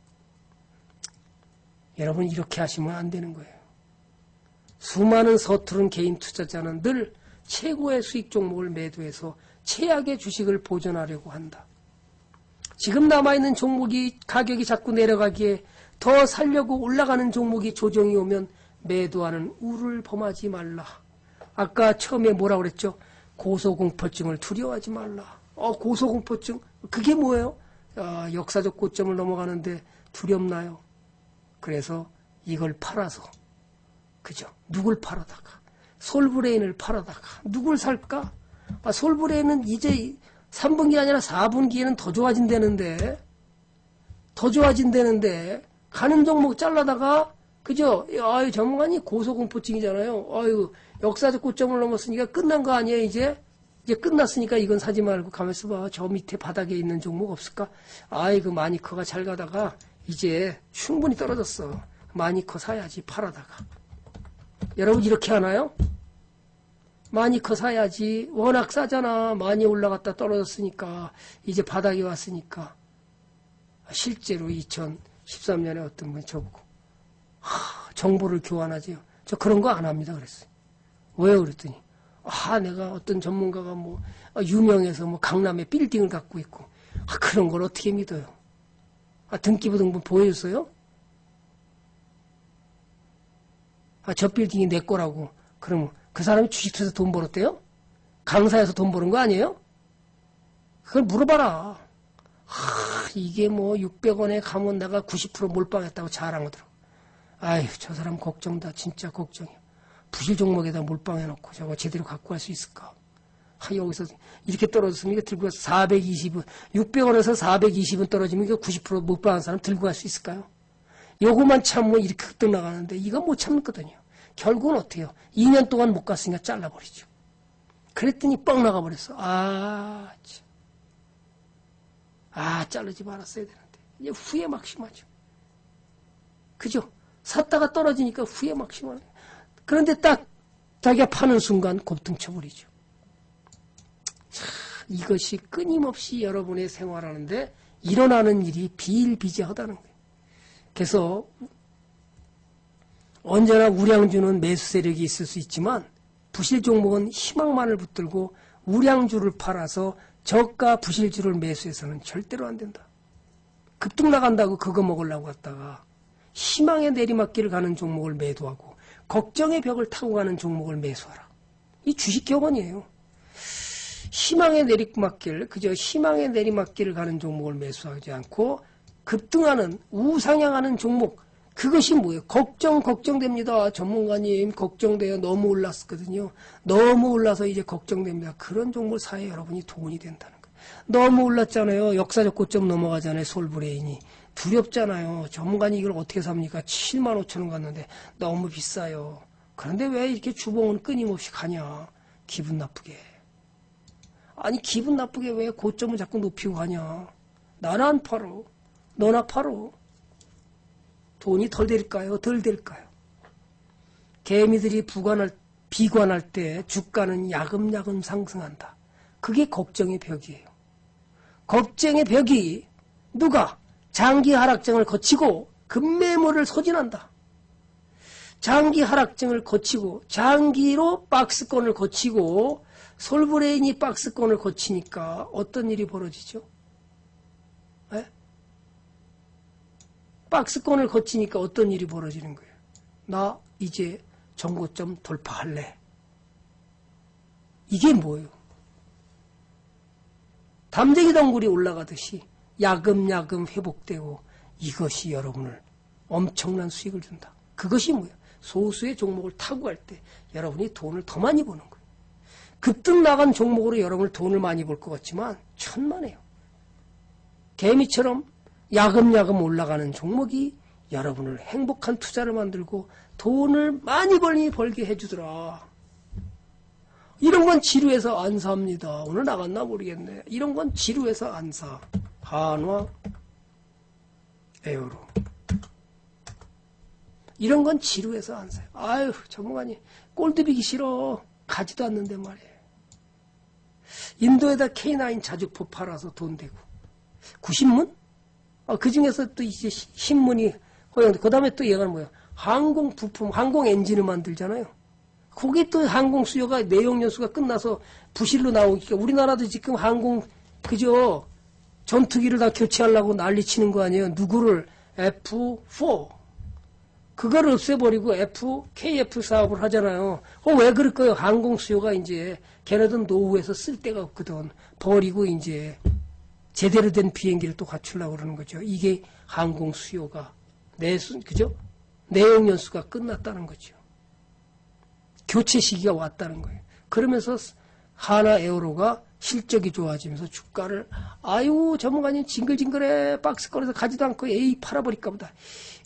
여러분 이렇게 하시면 안 되는 거예요. 수많은 서투른 개인 투자자는 늘 최고의 수익 종목을 매도해서 최악의 주식을 보존하려고 한다. 지금 남아있는 종목이 가격이 자꾸 내려가기에 더 살려고 올라가는 종목이 조정이 오면 매도하는 우를 범하지 말라. 아까 처음에 뭐라고 그랬죠? 고소공포증을 두려워하지 말라. 고소공포증? 그게 뭐예요? 역사적 고점을 넘어가는데 두렵나요? 그래서 이걸 팔아서 그죠? 누굴 팔아다가 솔브레인을 팔아다가 누굴 살까? 솔브레인은 이제 3분기 아니라 4분기에는 더 좋아진다는데 가는 종목 잘라다가 그죠? 아유 전문가님 고소공포증이잖아요. 아유 역사적 고점을 넘었으니까 끝난 거 아니에요 이제? 이제 끝났으니까 이건 사지 말고 가만있어 봐. 저 밑에 바닥에 있는 종목 없을까? 아이고 마니커가 잘 가다가 이제 충분히 떨어졌어. 마니커 사야지 팔아다가. 여러분 이렇게 하나요? 마니커 사야지. 워낙 싸잖아. 많이 올라갔다 떨어졌으니까. 이제 바닥에 왔으니까. 실제로 2013년에 어떤 분이 저보고 정보를 교환하지요. 저 그런 거 안 합니다 그랬어요. 왜요? 그랬더니 내가 어떤 전문가가 뭐 유명해서 뭐 강남에 빌딩을 갖고 있고 그런 걸 어떻게 믿어요? 등기부 등본 보여줬어요? 저 빌딩이 내 거라고. 그럼 그 사람이 주식투자에서 돈 벌었대요? 강사에서 돈 버는 거 아니에요? 그걸 물어봐라. 이게 뭐 600원에 가면 내가 90% 몰빵했다고 자랑을 들어. 아휴 저 사람 걱정다. 진짜 걱정이야. 부실 종목에다 몰빵해놓고 저거 제대로 갖고 갈 수 있을까? 여기서 이렇게 떨어졌으면 이거 들고 가서 420원, 600원에서 420원 떨어지면 이거 90% 몰빵한 사람 들고 갈 수 있을까요? 요거만 참으면 이렇게 흑등 나가는데 이거 못 참거든요. 결국은 어때요? 2년 동안 못 갔으니까 잘라버리죠. 그랬더니 뻥 나가버렸어. 참. 자르지 말았어야 되는데. 이제 후회 막심하죠. 그죠? 샀다가 떨어지니까 후회 막심하네. 그런데 딱 자기가 파는 순간 곱등 쳐버리죠. 이것이 끊임없이 여러분의 생활하는데 일어나는 일이 비일비재하다는 거예요. 그래서 언제나 우량주는 매수 세력이 있을 수 있지만 부실 종목은 희망만을 붙들고 우량주를 팔아서 저가 부실주를 매수해서는 절대로 안 된다. 급등 나간다고 그거 먹으려고 갔다가 희망의 내리막길을 가는 종목을 매도하고 걱정의 벽을 타고 가는 종목을 매수하라. 이 주식 격언이에요. 희망의 내리막길, 그저 희망의 내리막길을 가는 종목을 매수하지 않고 급등하는, 우상향하는 종목, 그것이 뭐예요? 걱정됩니다. 전문가님, 걱정돼요. 너무 올랐거든요. 너무 올라서 이제 걱정됩니다. 그런 종목을 사야 여러분이 도움이 된다는 거예요. 너무 올랐잖아요. 역사적 고점 넘어가잖아요. 솔브레인이. 두렵잖아요. 전문가님 이걸 어떻게 삽니까? 75,000원 갔는데 너무 비싸요. 그런데 왜 이렇게 주봉은 끊임없이 가냐? 기분 나쁘게. 아니 기분 나쁘게 왜 고점을 자꾸 높이고 가냐? 나나 안 팔어. 너나 팔어. 돈이 덜 될까요? 덜 될까요? 개미들이 비관할 때 주가는 야금야금 상승한다. 그게 걱정의 벽이에요. 걱정의 벽이 누가? 장기 하락장을 거치고 급매물을 소진한다. 장기 하락장을 거치고 장기로 박스권을 거치고 솔브레인이 박스권을 거치니까 어떤 일이 벌어지죠? 박스권을 거치니까 어떤 일이 벌어지는 거예요? 나 이제 전고점 돌파할래. 이게 뭐예요? 담쟁이 덩굴이 올라가듯이 야금야금 회복되고 이것이 여러분을 엄청난 수익을 준다. 그것이 뭐예요? 소수의 종목을 타고갈 때 여러분이 돈을 더 많이 버는 거예요. 급등 나간 종목으로 여러분을 돈을 많이 벌 것 같지만 천만에요. 개미처럼 야금야금 올라가는 종목이 여러분을 행복한 투자를 만들고 돈을 많이 벌게 해주더라. 이런 건 지루해서 안 삽니다. 오늘 나갔나 모르겠네. 이런 건 지루해서 안 사. 한화, 에어로. 이런 건 지루해서 안 사요. 아유, 전문가님, 꼴드비기 싫어. 가지도 않는데 말이에요. 인도에다 K9 자주포 팔아서 돈 되고. 구신문? 아, 그 중에서 또 이제 신문이 허용돼. 그 다음에 또 얘가 뭐야? 항공 부품, 항공 엔진을 만들잖아요. 거기 또 항공 수요가 내용 연수가 끝나서 부실로 나오니까 우리나라도 지금 항공, 그죠? 전투기를 다 교체하려고 난리 치는 거 아니에요? 누구를? F4. 그걸 없애버리고 KF 사업을 하잖아요. 왜 그럴까요? 항공 수요가 이제 걔네들 노후해서 쓸 데가 없거든. 버리고 이제 제대로 된 비행기를 또 갖추려고 그러는 거죠. 이게 항공 수요가 그죠? 내용 연수가 끝났다는 거죠. 교체 시기가 왔다는 거예요. 그러면서 하나 에어로가 실적이 좋아지면서 주가를, 아유, 전문가님 징글징글해. 박스권에서 가지도 않고 에이 팔아버릴까 보다.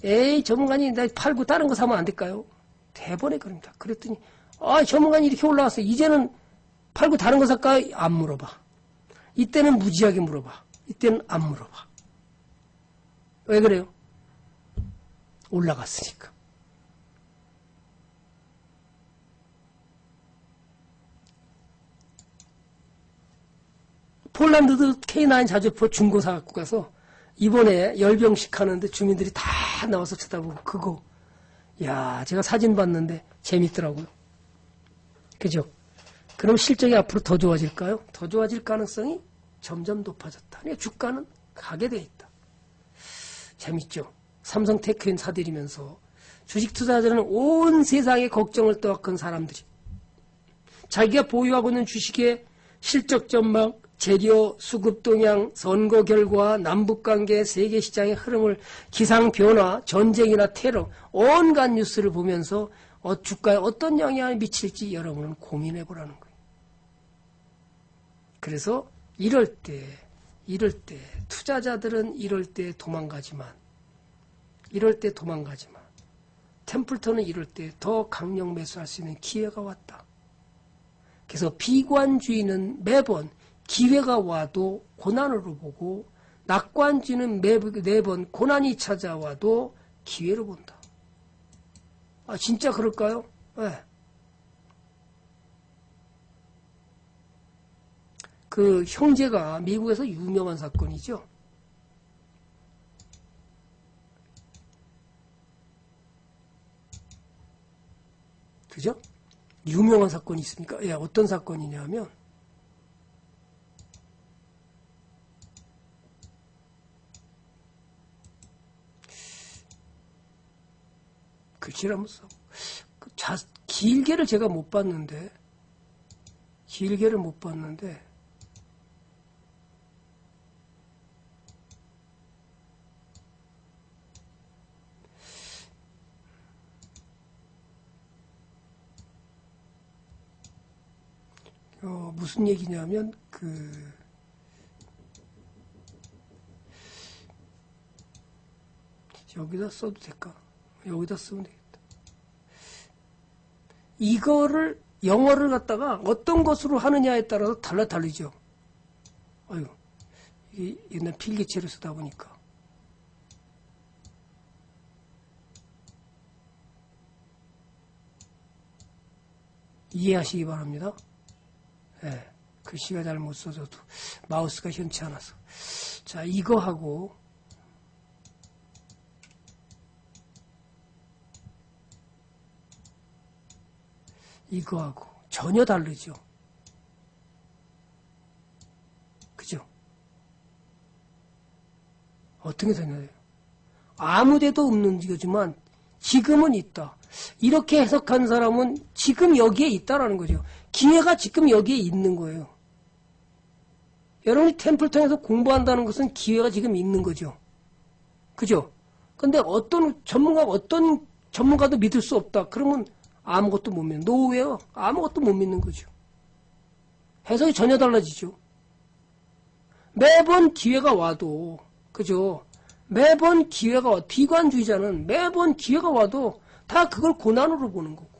에이, 전문가님 나 팔고 다른 거 사면 안 될까요? 대번에 그럽니다. 그랬더니, 아, 전문가님 이렇게 올라왔어요. 이제는 팔고 다른 거 살까요? 안 물어봐. 이때는 무지하게 물어봐. 이때는 안 물어봐. 왜 그래요? 올라갔으니까. 폴란드도 K9 자주포 중고 사갖고 가서 이번에 열병식 하는데 주민들이 다 나와서 쳐다보고 그거. 야, 제가 사진 봤는데 재밌더라고요. 그죠? 그럼 실적이 앞으로 더 좋아질까요? 더 좋아질 가능성이 점점 높아졌다. 주가는 가게 돼 있다. 재밌죠? 삼성테크인 사들이면서 주식 투자자는 온 세상에 걱정을 떠안은 사람들이 자기가 보유하고 있는 주식의 실적 전망, 재료, 수급 동향, 선거 결과, 남북관계, 세계시장의 흐름을, 기상변화, 전쟁이나 테러, 온갖 뉴스를 보면서 주가에 어떤 영향을 미칠지 여러분은 고민해보라는 거예요. 그래서 이럴 때 투자자들은 이럴 때 도망가지만 템플턴은 이럴 때 더 강력 매수할 수 있는 기회가 왔다. 그래서 비관주의는 매번 기회가 와도 고난으로 보고, 낙관주의는 매번 고난이 찾아와도 기회로 본다. 아, 진짜 그럴까요? 네. 그 형제가 미국에서 유명한 사건이죠. 그죠? 유명한 사건이 있습니까? 예, 어떤 사건이냐면, 글씨라면서 길게를 제가 못 봤는데 무슨 얘기냐면 여기다 써도 될까? 여기다 쓰면 되겠다. 이거를 영어를 갖다가 어떤 것으로 하느냐에 따라서 달라다르죠. 아유, 이게 옛날 필기체를 쓰다 보니까. 이해하시기 바랍니다. 예, 글씨가 잘 못 써져도 마우스가 현치 않아서. 자, 이거하고 이거하고 전혀 다르죠. 그죠? 어떻게 되나요? 아무데도 없는 거지만 지금은 있다. 이렇게 해석한 사람은 지금 여기에 있다라는 거죠. 기회가 지금 여기에 있는 거예요. 여러분이 템플턴에서 공부한다는 것은 기회가 지금 있는 거죠. 그죠? 근데 어떤 전문가도 믿을 수 없다. 그러면 아무것도 못 믿는, 노웨어, 아무것도 못 믿는 거죠. 해석이 전혀 달라지죠. 매번 기회가 와도, 그죠? 매번 기회가 와도, 비관주의자는 매번 기회가 와도 다 그걸 고난으로 보는 거고,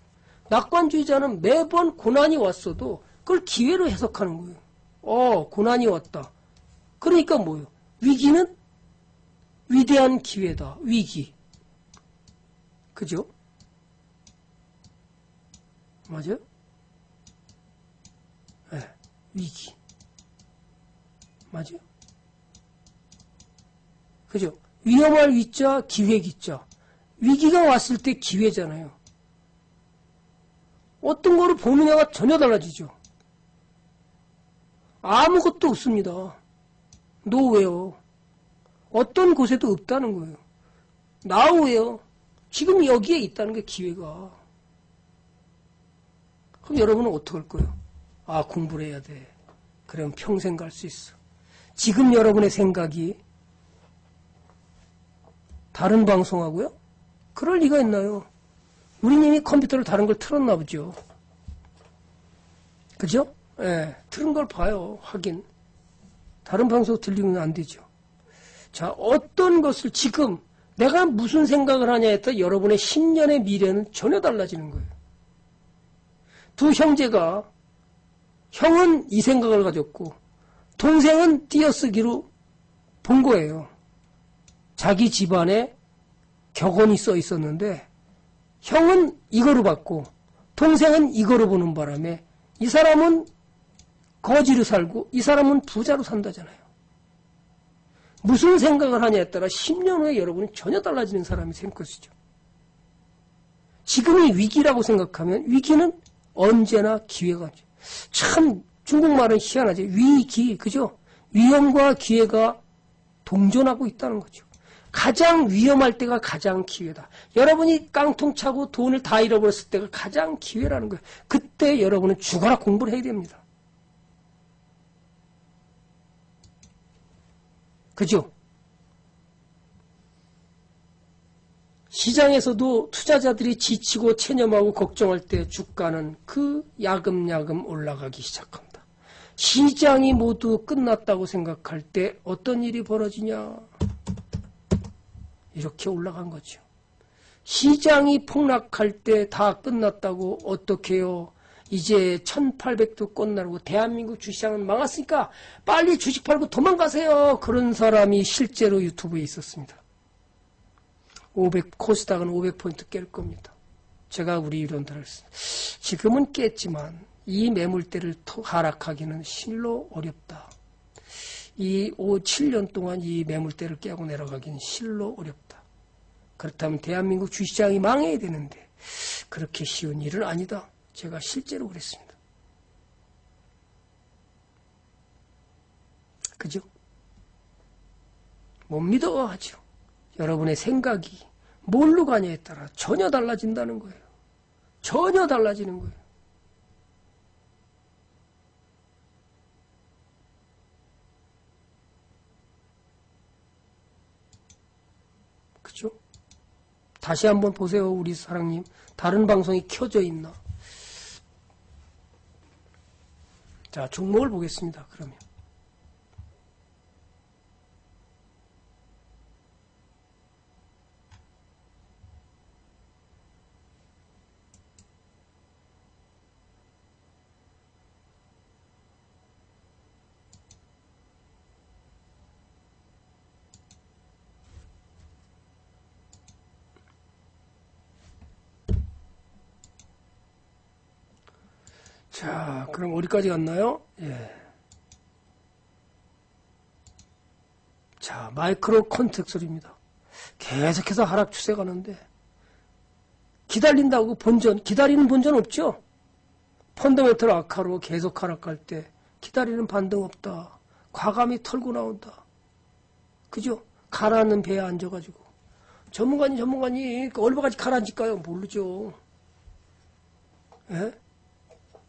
낙관주의자는 매번 고난이 왔어도 그걸 기회로 해석하는 거예요. 고난이 왔다. 그러니까 뭐예요? 위기는 위대한 기회다. 위기. 그죠? 맞아요? 네, 위기. 맞아요? 그죠? 위험할 위자, 기회 기자. 위기가 왔을 때 기회잖아요. 어떤 거를 보느냐가 전혀 달라지죠. 아무것도 없습니다. 노웨어. 어떤 곳에도 없다는 거예요. 나우예요. 지금 여기에 있다는 게 기회가. 그럼 여러분은 어떻게 할 거예요? 아, 공부를 해야 돼. 그럼 평생 갈 수 있어. 지금 여러분의 생각이 다른 방송하고요? 그럴 리가 있나요? 우리님이 컴퓨터로 다른 걸 틀었나 보죠. 그죠? 예, 틀은 걸 봐요. 하긴. 다른 방송 들리면 안 되죠. 자, 어떤 것을 지금 내가 무슨 생각을 하냐에 따라 여러분의 10년의 미래는 전혀 달라지는 거예요. 두 형제가, 형은 이 생각을 가졌고 동생은 띄어쓰기로 본 거예요. 자기 집안에 격언이 써 있었는데 형은 이거로 봤고 동생은 이거로 보는 바람에 이 사람은 거지로 살고 이 사람은 부자로 산다잖아요. 무슨 생각을 하냐에 따라 10년 후에 여러분은 전혀 달라지는 사람이 될 것이죠. 지금의 위기라고 생각하면 위기는 언제나 기회가. 참 중국말은 희한하죠. 위기, 그죠? 위험과 기회가 동존하고 있다는 거죠. 가장 위험할 때가 가장 기회다. 여러분이 깡통 차고 돈을 다 잃어버렸을 때가 가장 기회라는 거예요. 그때 여러분은 죽어라 공부를 해야 됩니다. 그죠? 시장에서도 투자자들이 지치고 체념하고 걱정할 때 주가는 그 야금야금 올라가기 시작합니다. 시장이 모두 끝났다고 생각할 때 어떤 일이 벌어지냐? 이렇게 올라간 거죠. 시장이 폭락할 때 다 끝났다고 어떡해요? 이제 1800도 끝나고 대한민국 주식시장은 망했으니까 빨리 주식 팔고 도망가세요. 그런 사람이 실제로 유튜브에 있었습니다. 500, 코스닥은 500포인트 깰 겁니다. 제가 우리 이론들을 지금은 깼지만 이 매물대를 하락하기는 실로 어렵다. 이 7년 동안 이 매물대를 깨고 내려가기는 실로 어렵다. 그렇다면 대한민국 주식시장이 망해야 되는데 그렇게 쉬운 일은 아니다. 제가 실제로 그랬습니다. 그죠? 못 믿어 하죠. 여러분의 생각이 뭘로 가냐에 따라 전혀 달라진다는 거예요. 전혀 달라지는 거예요. 그죠? 다시 한번 보세요. 우리 사랑님. 다른 방송이 켜져 있나? 자, 종목을 보겠습니다. 그러면 자, 그럼 어디까지 갔나요? 예. 자, 마이크로 컨택설입니다. 계속해서 하락 추세 가는데 기다린다고 본전, 기다리는 본전 없죠? 펀더멘털 악화로 계속 하락할 때 기다리는 반등 없다. 과감히 털고 나온다. 그죠? 가라앉는 배에 앉아가지고 전문가니 얼마까지 가라앉을까요? 모르죠. 예?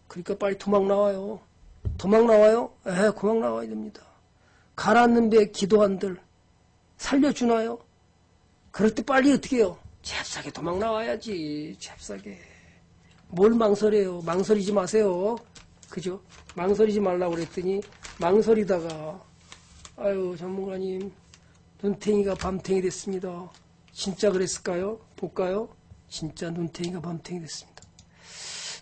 그러니까 빨리 도망 나와요. 도망 나와요? 예, 도망 나와야 됩니다. 가라앉는 배 기도한들 살려주나요? 그럴 때 빨리 어떻게 해요? 잽싸게 도망 나와야지. 잽싸게. 뭘 망설여요? 망설이지 마세요. 그죠? 망설이지 말라고 그랬더니 망설이다가 아유 전문가님 눈탱이가 밤탱이 됐습니다. 진짜 그랬을까요? 볼까요? 진짜 눈탱이가 밤탱이 됐습니다.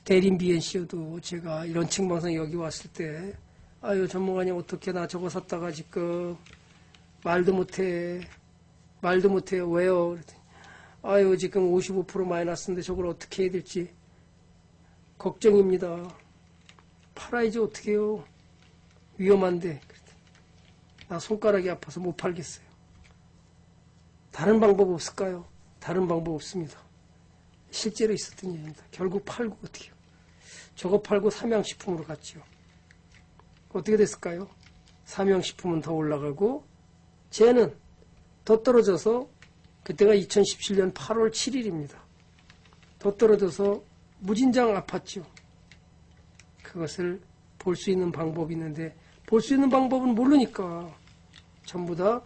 대림 BNC도 제가 이런 책방송 여기 왔을 때 아유 전문가님 어떻게 나 저거 샀다가 지금 말도 못해요. 왜요? 그랬더니 아유 지금 55% 마이너스인데 저걸 어떻게 해야 될지 걱정입니다. 팔아야지 어떡해요. 위험한데. 나 손가락이 아파서 못 팔겠어요. 다른 방법 없을까요? 다른 방법 없습니다. 실제로 있었던 일입니다. 결국 팔고 어떡해요. 저거 팔고 삼양식품으로 갔지요. 어떻게 됐을까요? 삼양식품은 더 올라가고 쟤는 더 떨어져서 그때가 2017년 8월 7일입니다. 더 떨어져서 무진장 아팠지요. 그것을 볼 수 있는 방법이 있는데 볼 수 있는 방법은 모르니까 전부 다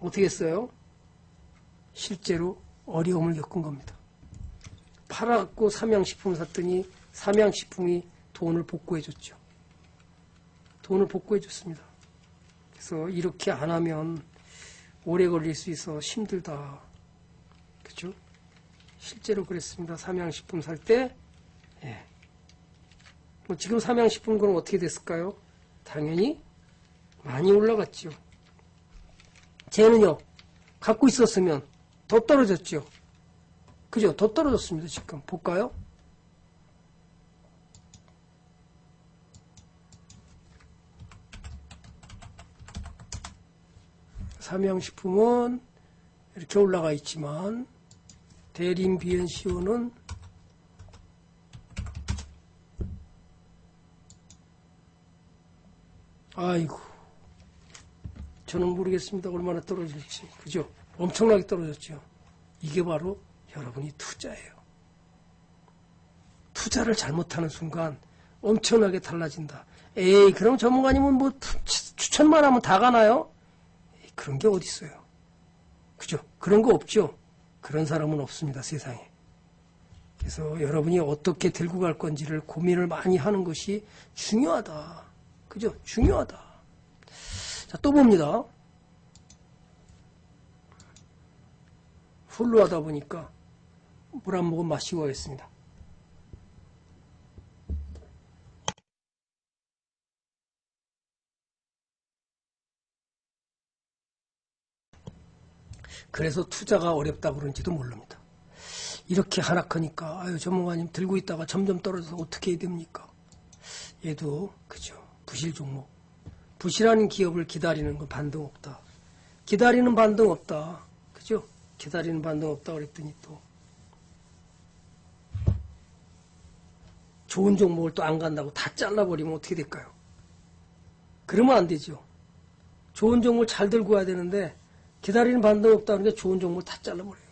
어떻게 했어요? 실제로 어려움을 겪은 겁니다. 팔아갖고 삼양식품 샀더니 삼양식품이 돈을 복구해줬죠. 돈을 복구해줬습니다. 그래서 이렇게 안 하면 오래 걸릴 수 있어 힘들다. 그렇죠? 실제로 그랬습니다. 삼양식품 살 때 예. 지금 삼양식품 그럼 어떻게 됐을까요? 당연히 많이 올라갔죠. 쟤는요. 갖고 있었으면 더 떨어졌죠. 그죠? 더 떨어졌습니다. 지금 볼까요? 삼양식품은 이렇게 올라가 있지만 대림 BNCO는 아이고 저는 모르겠습니다. 얼마나 떨어질지. 그죠? 엄청나게 떨어졌죠. 이게 바로 여러분이 투자예요. 투자를 잘못하는 순간 엄청나게 달라진다. 에이 그럼 전문가님은 뭐 추천만 하면 다 가나요? 에이, 그런 게 어디 있어요. 그죠? 그런 거 없죠? 그런 사람은 없습니다. 세상에. 그래서 여러분이 어떻게 들고 갈 건지를 고민을 많이 하는 것이 중요하다. 그죠? 중요하다. 자, 또 봅니다. 홀로 하다 보니까 물 한 모금 마시고 가겠습니다. 그래서 투자가 어렵다고 그런지도 모릅니다. 이렇게 하락하니까 아유 전문가님 들고 있다가 점점 떨어져서 어떻게 해야 됩니까? 얘도 그죠? 부실 종목. 부실하는 기업을 기다리는 건 반등 없다. 기다리는 반등 없다. 그죠? 기다리는 반등 없다 그랬더니 또 좋은 종목을 또 안 간다고 다 잘라버리면 어떻게 될까요? 그러면 안 되죠. 좋은 종목을 잘 들고 와야 되는데 기다리는 반등 없다 그러니까 좋은 종목을 다 잘라버려요.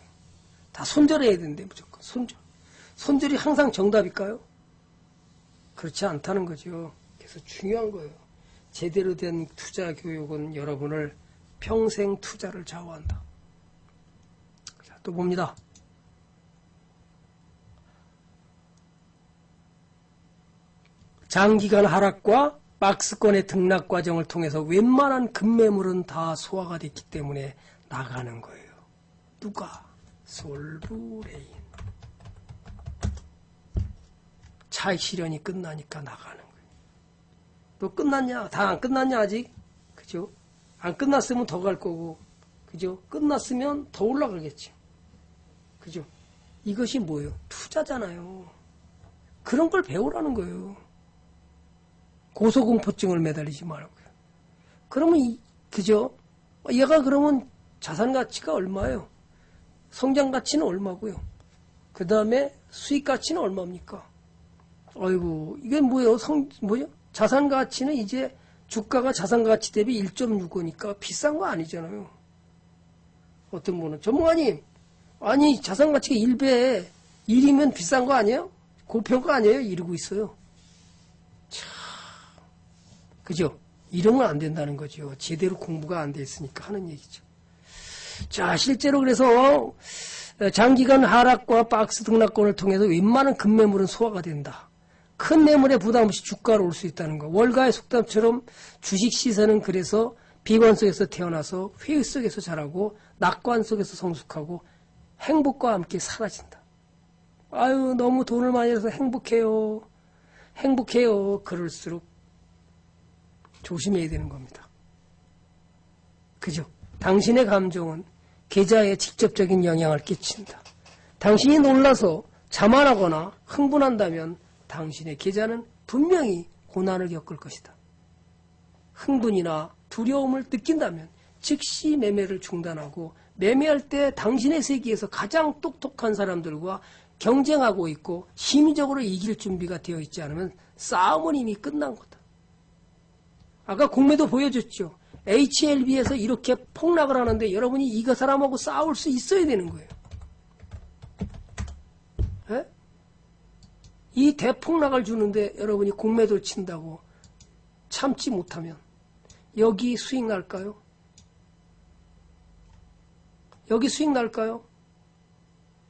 다 손절해야 되는데 무조건 손절. 손절이 항상 정답일까요? 그렇지 않다는 거죠. 그래서 중요한 거예요. 제대로 된 투자 교육은 여러분을 평생 투자를 좌우한다. 자, 또 봅니다. 장기간 하락과 박스권의 등락 과정을 통해서 웬만한 급매물은 다 소화가 됐기 때문에 나가는 거예요. 누가? 솔브레인. 차익 실현이 끝나니까 나가는 거예요. 또 끝났냐? 다 안 끝났냐 아직? 그죠? 안 끝났으면 더 갈 거고, 그죠? 끝났으면 더 올라가겠지. 그죠? 이것이 뭐예요? 투자잖아요. 그런 걸 배우라는 거예요. 고소공포증을 매달리지 말고요. 그러면 그죠? 얘가 그러면 자산 가치가 얼마예요? 성장 가치는 얼마고요? 그 다음에 수익 가치는 얼마입니까? 아이고 이게 뭐예요? 뭐예요? 자산 가치는 이제 주가가 자산 가치 대비 1.65니까 비싼 거 아니잖아요. 어떤 분은 전문가님 아니 자산가치가 1배에 1이면 비싼 거 아니에요? 고평가 아니에요? 이러고 있어요. 참, 그죠? 이러면 안 된다는 거죠. 제대로 공부가 안 돼 있으니까 하는 얘기죠. 자, 실제로 그래서 장기간 하락과 박스 등락권을 통해서 웬만한 큰 매물은 소화가 된다. 큰 매물에 부담 없이 주가로 올 수 있다는 거. 월가의 속담처럼 주식 시세는 그래서 비관 속에서 태어나서 회의 속에서 자라고 낙관 속에서 성숙하고 행복과 함께 사라진다. 아유, 너무 돈을 많이 해서 행복해요. 행복해요. 그럴수록 조심해야 되는 겁니다. 그죠? 당신의 감정은 계좌에 직접적인 영향을 끼친다. 당신이 놀라서 자만하거나 흥분한다면 당신의 계좌는 분명히 고난을 겪을 것이다. 흥분이나 두려움을 느낀다면 즉시 매매를 중단하고 매매할 때 당신의 세계에서 가장 똑똑한 사람들과 경쟁하고 있고 심리적으로 이길 준비가 되어 있지 않으면 싸움은 이미 끝난 거다. 아까 공매도 보여줬죠. HLB에서 이렇게 폭락을 하는데 여러분이 이거 사람하고 싸울 수 있어야 되는 거예요. 에? 이 대폭락을 주는데 여러분이 공매도를 친다고 참지 못하면 여기 수익 날까요? 여기 수익 날까요?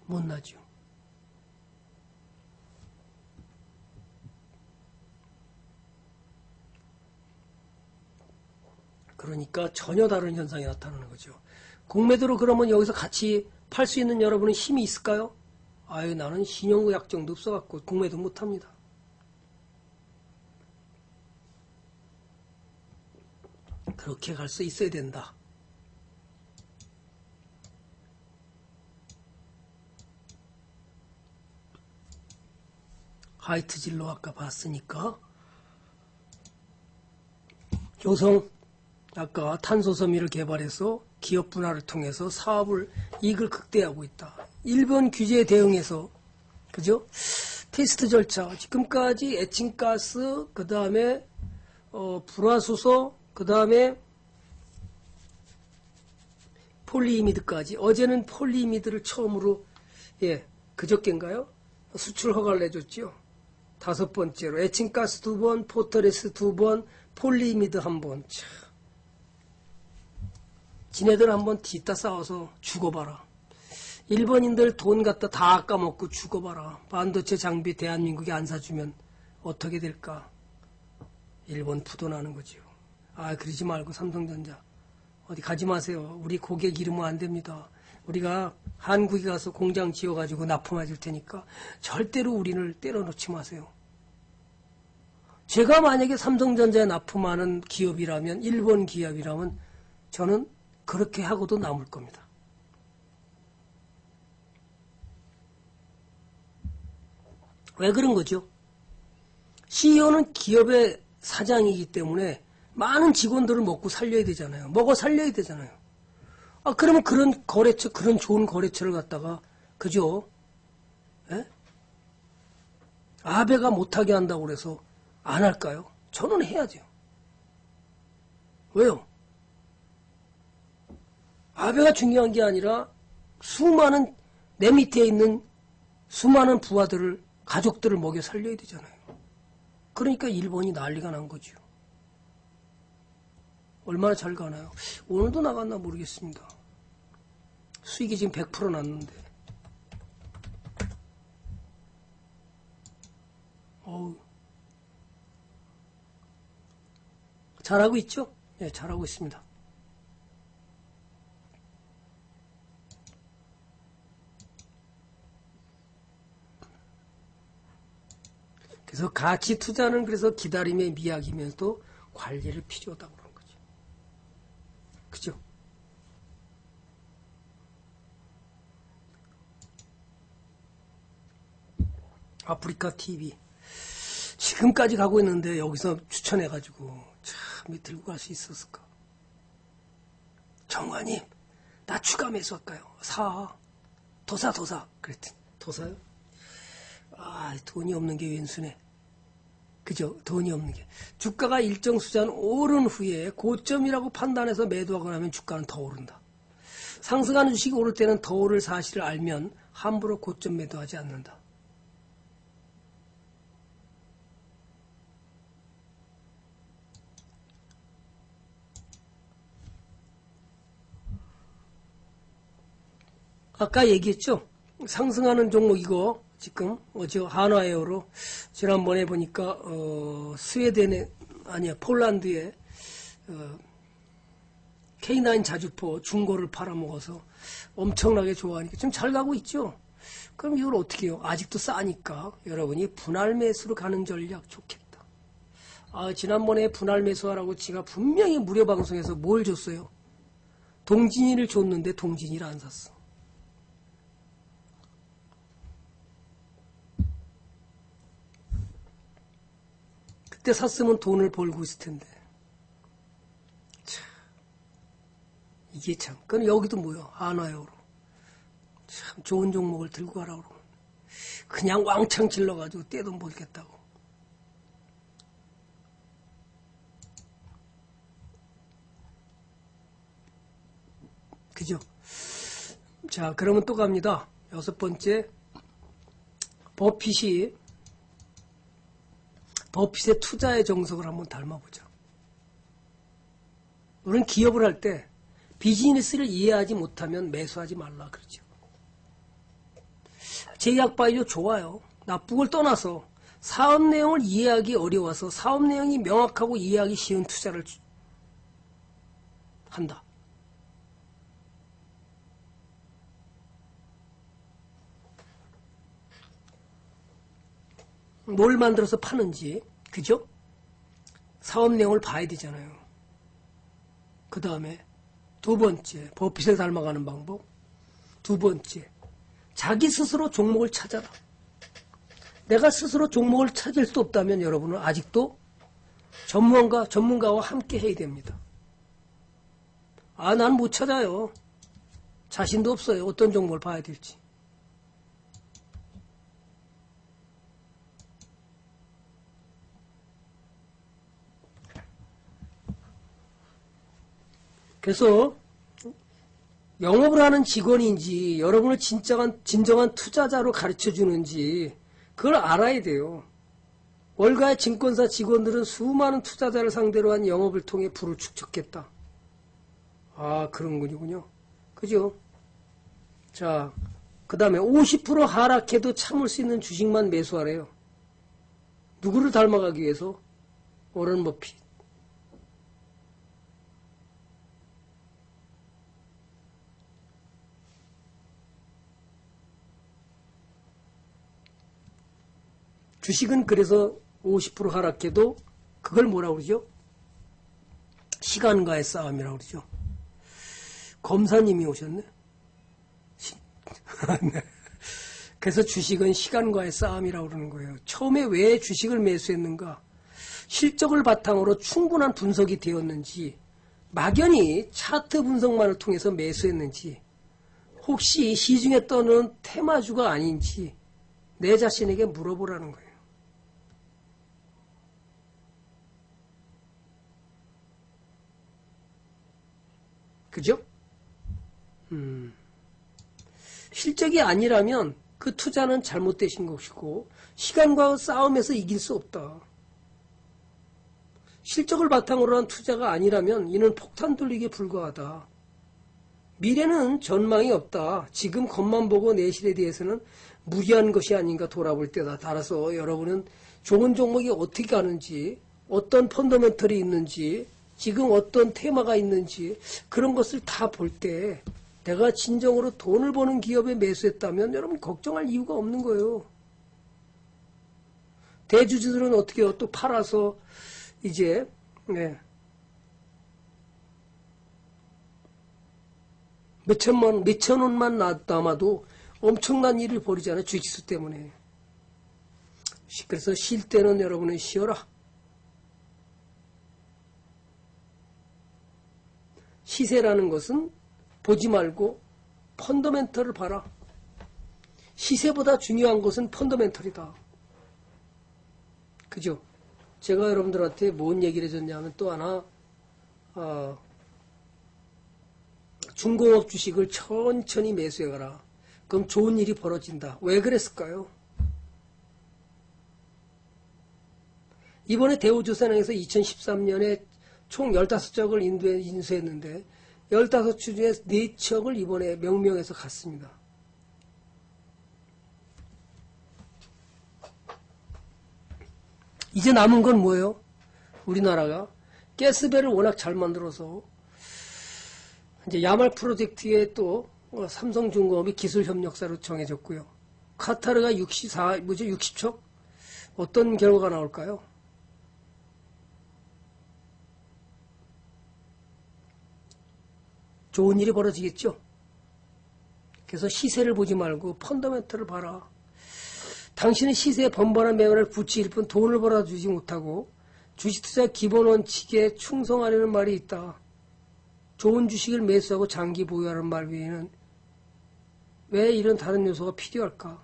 못 나죠. 그러니까 전혀 다른 현상이 나타나는 거죠. 공매도로 그러면 여기서 같이 팔 수 있는 여러분은 힘이 있을까요? 아유, 나는 신용구 약정도 없어갖고 공매도 못합니다. 그렇게 갈 수 있어야 된다. 하이트진로 아까 봤으니까 조성 아까 탄소섬유를 개발해서 기업 분할을 통해서 사업을 이익을 극대화하고 있다. 일본 규제에 대응해서 그죠? 테스트 절차 지금까지 에칭가스 그 다음에 불화수소 그 다음에 폴리이미드까지 어제는 폴리이미드를 처음으로 예 그저께인가요? 수출 허가를 내줬죠. 5번째로 에칭가스 2번, 포트레스 2번, 폴리이미드 1번. 지네들 한번 뒤따 싸워서 죽어봐라. 일본인들 돈 갖다 다 아까먹고 죽어봐라. 반도체 장비 대한민국이 안 사주면 어떻게 될까? 일본 부도나는 거지요. 아, 그러지 말고 삼성전자 어디 가지 마세요. 우리 고객 잃으면 안 됩니다. 우리가 한국에 가서 공장 지어가지고 납품해 줄 테니까 절대로 우리를 때려놓지 마세요. 제가 만약에 삼성전자에 납품하는 기업이라면 일본 기업이라면 저는 그렇게 하고도 남을 겁니다. 왜 그런 거죠? CEO는 기업의 사장이기 때문에 많은 직원들을 먹고 살려야 되잖아요. 먹어 살려야 되잖아요. 아, 그러면 그런 거래처, 그런 좋은 거래처를 갖다가, 그죠? 예? 아베가 못하게 한다고 그래서 안 할까요? 저는 해야죠. 왜요? 아베가 중요한 게 아니라 수많은 내 밑에 있는 수많은 부하들을 가족들을 먹여 살려야 되잖아요. 그러니까 일본이 난리가 난 거죠. 얼마나 잘 가나요? 오늘도 나갔나 모르겠습니다. 수익이 지금 100% 났는데 어우 잘하고 있죠? 네, 잘하고 있습니다. 그래서 가치 투자는 그래서 기다림의 미학이면서도 관리를 필요하다고 그런 거죠. 그죠? 아프리카 TV. 지금까지 가고 있는데 여기서 추천해가지고 참 들고 갈 수 있었을까? 정관님, 나 추가 매수할까요? 사. 도사. 그랬더니 도사요? 아, 돈이 없는 게 왼수네. 그죠? 돈이 없는 게. 주가가 일정 수준 오른 후에 고점이라고 판단해서 매도하거나 하면 주가는 더 오른다. 상승하는 주식이 오를 때는 더 오를 사실을 알면 함부로 고점 매도하지 않는다. 아까 얘기했죠? 상승하는 종목 이거 지금 어제 한화에어로 지난번에 보니까 스웨덴에 아니야 폴란드에 K9 자주포 중고를 팔아먹어서 엄청나게 좋아하니까 지금 잘 가고 있죠. 그럼 이걸 어떻게 해요? 아직도 싸니까 여러분이 분할 매수로 가는 전략 좋겠다. 아, 지난번에 분할 매수하라고 제가 분명히 무료 방송에서 뭘 줬어요? 동진이를 줬는데 동진이를 안 샀어. 그때 샀으면 돈을 벌고 있을 텐데. 참, 이게 참. 그럼 여기도 뭐야? 한화에어로. 참 좋은 종목을 들고 가라고 그러고. 그냥 왕창 질러가지고 떼돈 벌겠다고. 그죠? 자, 그러면 또 갑니다. 6번째. 버핏의 투자의 정석을 한번 닮아보자. 우리는 기업을 할 때 비즈니스를 이해하지 못하면 매수하지 말라 그러죠. 제약바이오 좋아요. 나쁘고를 떠나서 사업 내용을 이해하기 어려워서 사업 내용이 명확하고 이해하기 쉬운 투자를 한다. 뭘 만들어서 파는지, 그죠? 사업 내용을 봐야 되잖아요. 그 다음에 두 번째, 버핏을 닮아가는 방법. 두 번째, 자기 스스로 종목을 찾아라. 내가 스스로 종목을 찾을 수 없다면 여러분은 아직도 전문가와 함께 해야 됩니다. 아, 난 못 찾아요. 자신도 없어요. 어떤 종목을 봐야 될지. 그래서 영업을 하는 직원인지 여러분을 진정한 투자자로 가르쳐주는지 그걸 알아야 돼요. 월가의 증권사 직원들은 수많은 투자자를 상대로 한 영업을 통해 부를 축적했다. 아, 그런 거군요. 그죠? 자, 그 다음에 50% 하락해도 참을 수 있는 주식만 매수하래요. 누구를 닮아가기 위해서? 워런 버핏. 주식은 그래서 50% 하락해도 그걸 뭐라고 그러죠? 시간과의 싸움이라고 그러죠. 검사님이 오셨네. 그래서 주식은 시간과의 싸움이라고 그러는 거예요. 처음에 왜 주식을 매수했는가? 실적을 바탕으로 충분한 분석이 되었는지, 막연히 차트 분석만을 통해서 매수했는지, 혹시 시중에 떠는 테마주가 아닌지 내 자신에게 물어보라는 거예요. 그죠? 실적이 아니라면 그 투자는 잘못되신 것이고 시간과 싸움에서 이길 수 없다. 실적을 바탕으로 한 투자가 아니라면 이는 폭탄 돌리기에 불과하다. 미래는 전망이 없다. 지금 겉만 보고 내실에 대해서는 무리한 것이 아닌가 돌아볼 때다. 따라서 여러분은 좋은 종목이 어떻게 가는지, 어떤 펀더멘털이 있는지, 지금 어떤 테마가 있는지 그런 것을 다 볼 때 내가 진정으로 돈을 버는 기업에 매수했다면 여러분 걱정할 이유가 없는 거예요. 대주주들은 어떻게 해요? 또 팔아서 이제 몇천 원만 남아도 엄청난 일을 벌이잖아요. 주식수 때문에. 그래서 쉴 때는 여러분은 쉬어라. 시세라는 것은 보지 말고 펀더멘털을 봐라. 시세보다 중요한 것은 펀더멘털이다. 그죠? 제가 여러분들한테 뭔 얘기를 해줬냐면 또 하나 중공업 주식을 천천히 매수해가라. 그럼 좋은 일이 벌어진다. 왜 그랬을까요? 이번에 대우조선항에서 2013년에 총 15척을 인수했는데 15척 중에 4척을 이번에 명명해서 갔습니다. 이제 남은 건 뭐예요? 우리나라가 가스배를 워낙 잘 만들어서 이제 야말 프로젝트에 또 삼성중공업이 기술협력사로 정해졌고요. 카타르가 60척? 어떤 결과가 나올까요? 좋은 일이 벌어지겠죠. 그래서 시세를 보지 말고 펀더멘털을 봐라. 당신은 시세에 번번한 매매를 붙일 뿐 돈을 벌어주지 못하고 주식투자 기본원칙에 충성하려는 말이 있다. 좋은 주식을 매수하고 장기 보유하는 말 외에는 왜 이런 다른 요소가 필요할까?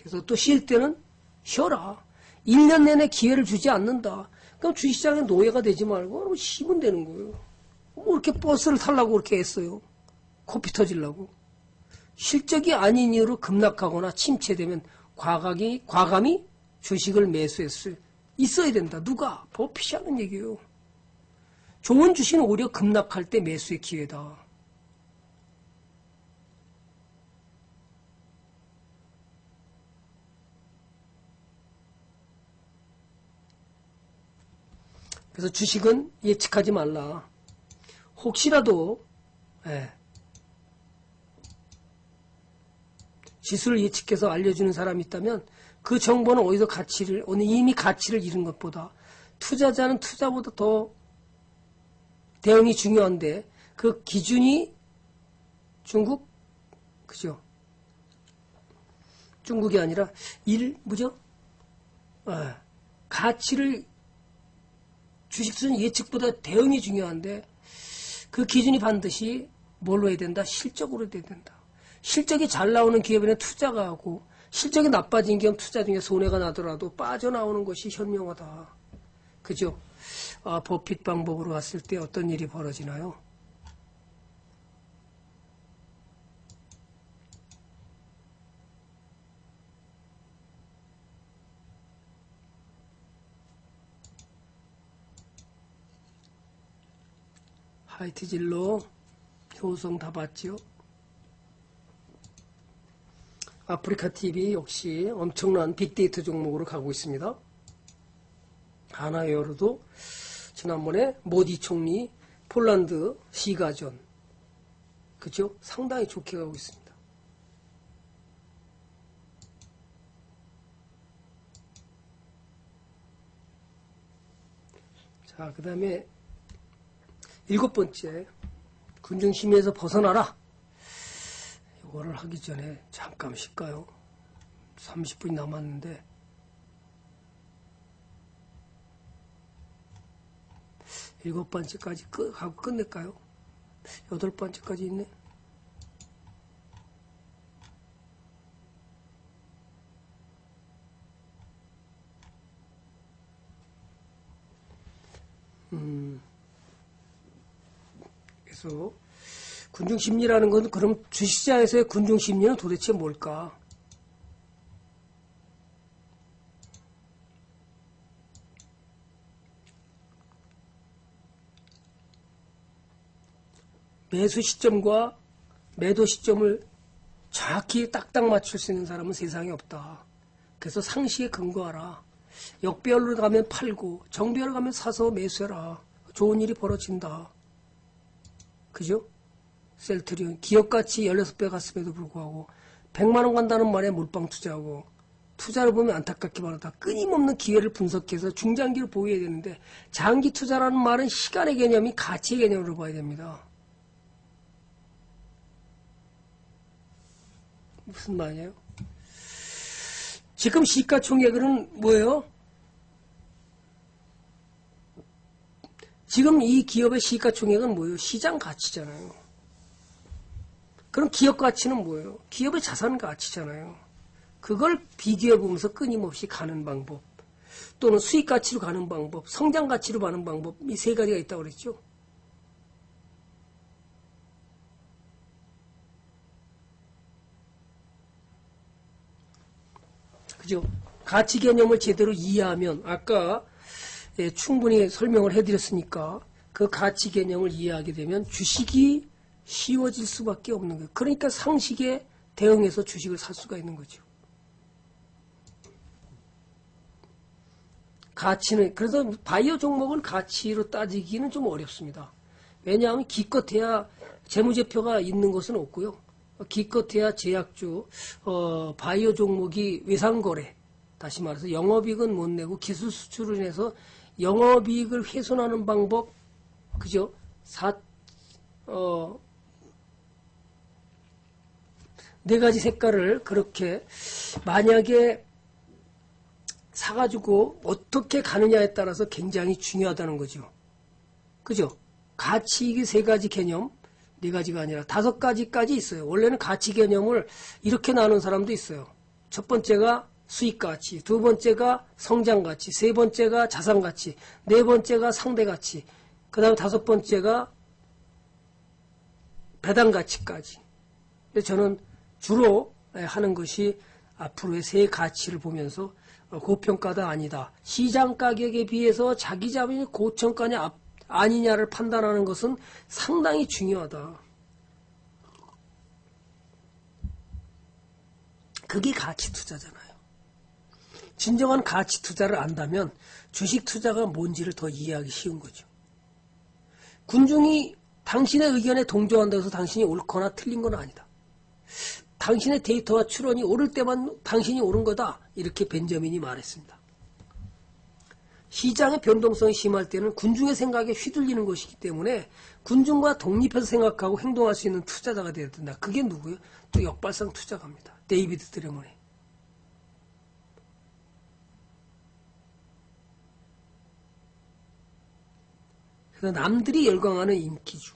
그래서 또 쉴 때는 쉬어라. 1년 내내 기회를 주지 않는다. 그럼 주식시장에 노예가 되지 말고 쉬면 되는 거예요. 뭐 이렇게 버스를 타려고 그렇게 했어요. 코피 터지려고. 실적이 아닌 이유로 급락하거나 침체되면 과감히 주식을 매수할 수 있어야 된다. 누가? 버핏이 하는 얘기예요. 좋은 주식은 오히려 급락할 때 매수의 기회다. 그래서 주식은 예측하지 말라. 혹시라도 지수를 예측해서 알려주는 사람이 있다면 그 정보는 어디서 이미 가치를 잃은 것보다 투자자는 투자보다 더 대응이 중요한데 그 기준이 중국, 그죠? 중국이 아니라 가치를 주식수는 예측보다 대응이 중요한데 그 기준이 반드시 뭘로 해야 된다? 실적으로 돼야 된다. 실적이 잘 나오는 기업에는 투자가 하고 실적이 나빠진 기업 투자 중에 손해가 나더라도 빠져나오는 것이 현명하다. 그죠? 버핏 방법으로 왔을 때 어떤 일이 벌어지나요? 하이트진로, 효성 다 봤죠? 아프리카TV 역시 엄청난 빅데이터 종목으로 가고 있습니다. 하나에어로도 지난번에 모디 총리 폴란드 시가전, 그죠? 상당히 좋게 가고 있습니다. 자, 그 다음에 7번째, 군중심의에서 벗어나라. 이거를 하기 전에 잠깐 쉴까요? 30분이 남았는데 일곱 번째까지 하고 끝낼까요? 8번째까지 있네. 그래서 군중심리라는 건 그럼 주식시장에서의 군중심리는 도대체 뭘까? 매수 시점과 매도 시점을 정확히 딱딱 맞출 수 있는 사람은 세상에 없다. 그래서 상시에 근거하라. 역배열로 가면 팔고 정배열로 가면 사서 매수해라. 좋은 일이 벌어진다. 그죠? 셀트리온 기업가치 16배 갔음에도 불구하고 100만원 간다는 말에 몰빵 투자하고 투자를 보면 안타깝기만 하다. 끊임없는 기회를 분석해서 중장기를 보유해야 되는데 장기 투자라는 말은 시간의 개념이 가치의 개념으로 봐야 됩니다. 무슨 말이에요? 지금 시가총액은 뭐예요? 지금 이 기업의 시가총액은 뭐예요? 시장 가치잖아요. 그럼 기업 가치는 뭐예요? 기업의 자산 가치잖아요. 그걸 비교해 보면서 끊임없이 가는 방법, 또는 수익 가치로 가는 방법, 성장 가치로 가는 방법, 이 세 가지가 있다고 그랬죠. 가치죠. 가치 개념을 제대로 이해하면 아까 충분히 설명을 해드렸으니까 그 가치 개념을 이해하게 되면 주식이 쉬워질 수밖에 없는 거예요. 그러니까 상식에 대응해서 주식을 살 수가 있는 거죠. 가치는 그래서 바이오 종목은 가치로 따지기는 좀 어렵습니다. 왜냐하면 기껏해야 재무제표가 있는 것은 없고요. 기껏해야 제약주, 바이오 종목이 외상거래, 다시 말해서 영업이익은 못 내고 기술 수출을 해서 영업이익을 훼손하는 방법, 그죠? 4가지 색깔을 그렇게 만약에 사가지고 어떻게 가느냐에 따라서 굉장히 중요하다는 거죠. 그죠? 가치이익이 3가지 개념, 4가지가 아니라 5가지까지 있어요. 원래는 가치 개념을 이렇게 나눈 사람도 있어요. 첫 번째가 수익가치, 두 번째가 성장가치, 세 번째가 자산가치, 네 번째가 상대가치, 그 다음 5번째가 배당가치까지. 근데 저는 주로 하는 것이 앞으로의 3가치를 보면서 고평가다 아니다, 시장 가격에 비해서 자기 자본이 고평가냐 아니냐를 판단하는 것은 상당히 중요하다. 그게 가치 투자잖아요. 진정한 가치 투자를 안다면 주식 투자가 뭔지를 더 이해하기 쉬운 거죠. 군중이 당신의 의견에 동조한다고 해서 당신이 옳거나 틀린 건 아니다. 당신의 데이터와 추론이 옳을 때만 당신이 옳은 거다, 이렇게 벤저민이 말했습니다. 시장의 변동성이 심할 때는 군중의 생각에 휘둘리는 것이기 때문에 군중과 독립해서 생각하고 행동할 수 있는 투자자가 되어야 된다. 그게 누구예요? 또 역발상 투자가입니다. 데이비드 드레모네. 그래서 남들이 열광하는 인기주,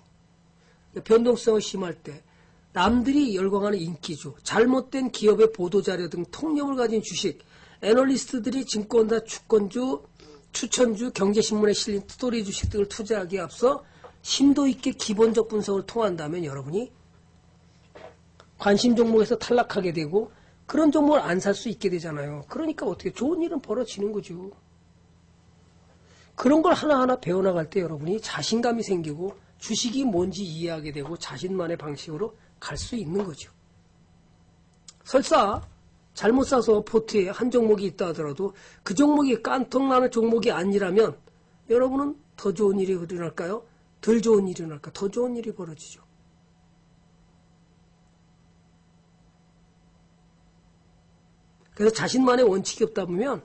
변동성이 심할 때 남들이 열광하는 인기주, 잘못된 기업의 보도자료 등 통념을 가진 주식, 애널리스트들이 증권사 주권주, 추천주, 경제신문에 실린 스토리 주식 등을 투자하기에 앞서 심도 있게 기본적 분석을 통한다면 여러분이 관심 종목에서 탈락하게 되고 그런 종목을 안 살 수 있게 되잖아요. 그러니까 어떻게 좋은 일은 벌어지는 거죠. 그런 걸 하나하나 배워나갈 때 여러분이 자신감이 생기고 주식이 뭔지 이해하게 되고 자신만의 방식으로 갈 수 있는 거죠. 설사 잘못 사서 포트에 한 종목이 있다 하더라도 그 종목이 깐통나는 종목이 아니라면 여러분은 더 좋은 일이 일어날까요? 덜 좋은 일이 일어날까요? 더 좋은 일이 벌어지죠. 그래서 자신만의 원칙이 없다 보면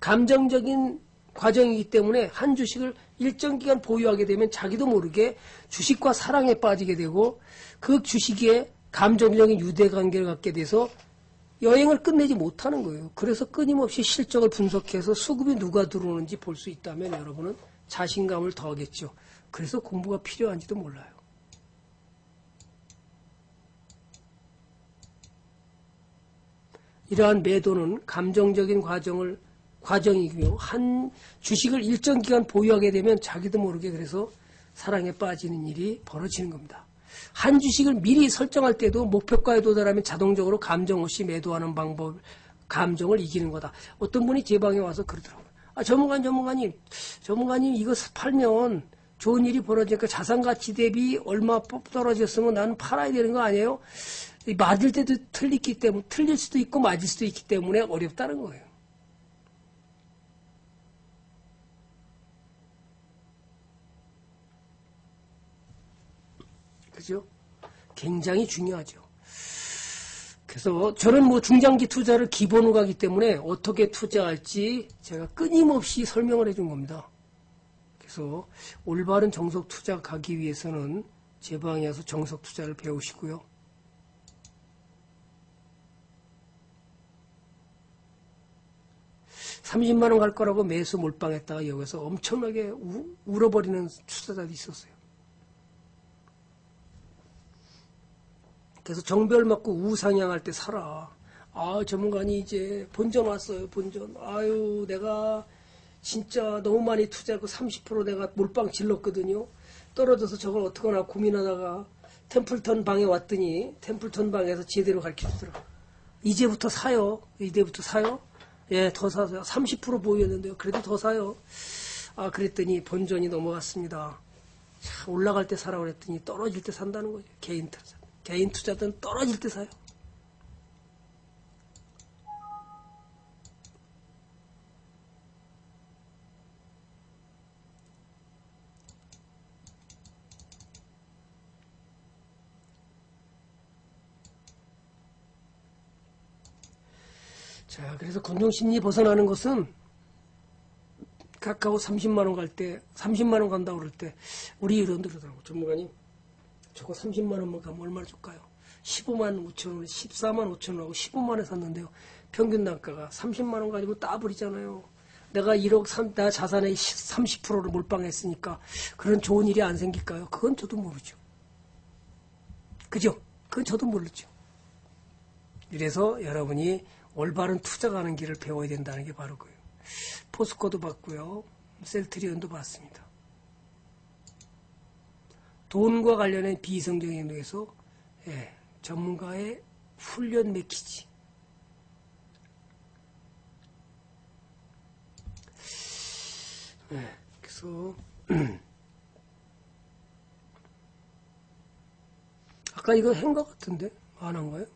감정적인 과정이기 때문에 한 주식을 일정 기간 보유하게 되면 자기도 모르게 주식과 사랑에 빠지게 되고 그 주식에 감정적인 유대관계를 갖게 돼서 여행을 끝내지 못하는 거예요. 그래서 끊임없이 실적을 분석해서 수급이 누가 들어오는지 볼 수 있다면 여러분은 자신감을 더하겠죠. 그래서 공부가 필요한지도 몰라요. 이러한 매도는 감정적인 과정이고요. 한 주식을 일정 기간 보유하게 되면 자기도 모르게 그래서 사랑에 빠지는 일이 벌어지는 겁니다. 한 주식을 미리 설정할 때도 목표가에 도달하면 자동적으로 감정 없이 매도하는 방법, 감정을 이기는 거다. 어떤 분이 제 방에 와서 그러더라고요. 아, 전문가님 이거 팔면 좋은 일이 벌어지니까 자산가치 대비 얼마 떨어졌으면 나는 팔아야 되는 거 아니에요? 맞을 때도 틀릴 수도 있고 맞을 수도 있기 때문에 어렵다는 거예요. 그죠? 굉장히 중요하죠. 그래서 저는 중장기 투자를 기본으로 하기 때문에 어떻게 투자할지 제가 끊임없이 설명을 해준 겁니다. 그래서 올바른 정석 투자 가기 위해서는 제 방에 와서 정석 투자를 배우시고요. $300,000 갈 거라고 매수 몰빵했다가 여기서 엄청나게 울어버리는 투자자도 있었어요. 그래서 정별 맞고 우상향할 때 살아. 아, 전문가님 이제 본전 왔어요. 본전. 아유, 내가 진짜 너무 많이 투자하고 30% 내가 몰빵 질렀거든요. 떨어져서 저걸 어떡하나 고민하다가 템플턴 방에 왔더니 템플턴 방에서 제대로 가르쳐주더라. 이제부터 사요. 예, 더 사세요. 30% 보이였는데요. 그래도 더 사요. 아, 그랬더니 본전이 넘어갔습니다. 참, 올라갈 때 사라고 그랬더니 떨어질 때 산다는 거죠. 개인 투자. 개인 투자든 떨어질 때 사요. 자, 그래서 군중심리 벗어나는 것은 카카오 30만원 갈 때, 30만원 간다고 그럴 때 우리 의원들 그러더라고. 전문가님, 저거 30만원만 가면 얼마나 줄까요? 15만 5천원, 14만 5천원하고 15만원에 샀는데요. 평균 단가가 30만원 가지고 따블이잖아요. 내가 1억 3, 나 자산의 30%를 몰빵했으니까 그런 좋은 일이 안 생길까요? 그건 저도 모르죠. 그죠? 그건 저도 모르죠. 이래서 여러분이 올바른 투자하는 길을 배워야 된다는 게 바로 그예요. 포스코도 봤고요. 셀트리온도 봤습니다. 돈과 관련된 비이성적인 행동에서 예, 전문가의 훈련 맥히지. 예, 그래서 아까 이거 한 것 같은데 안 한 거예요?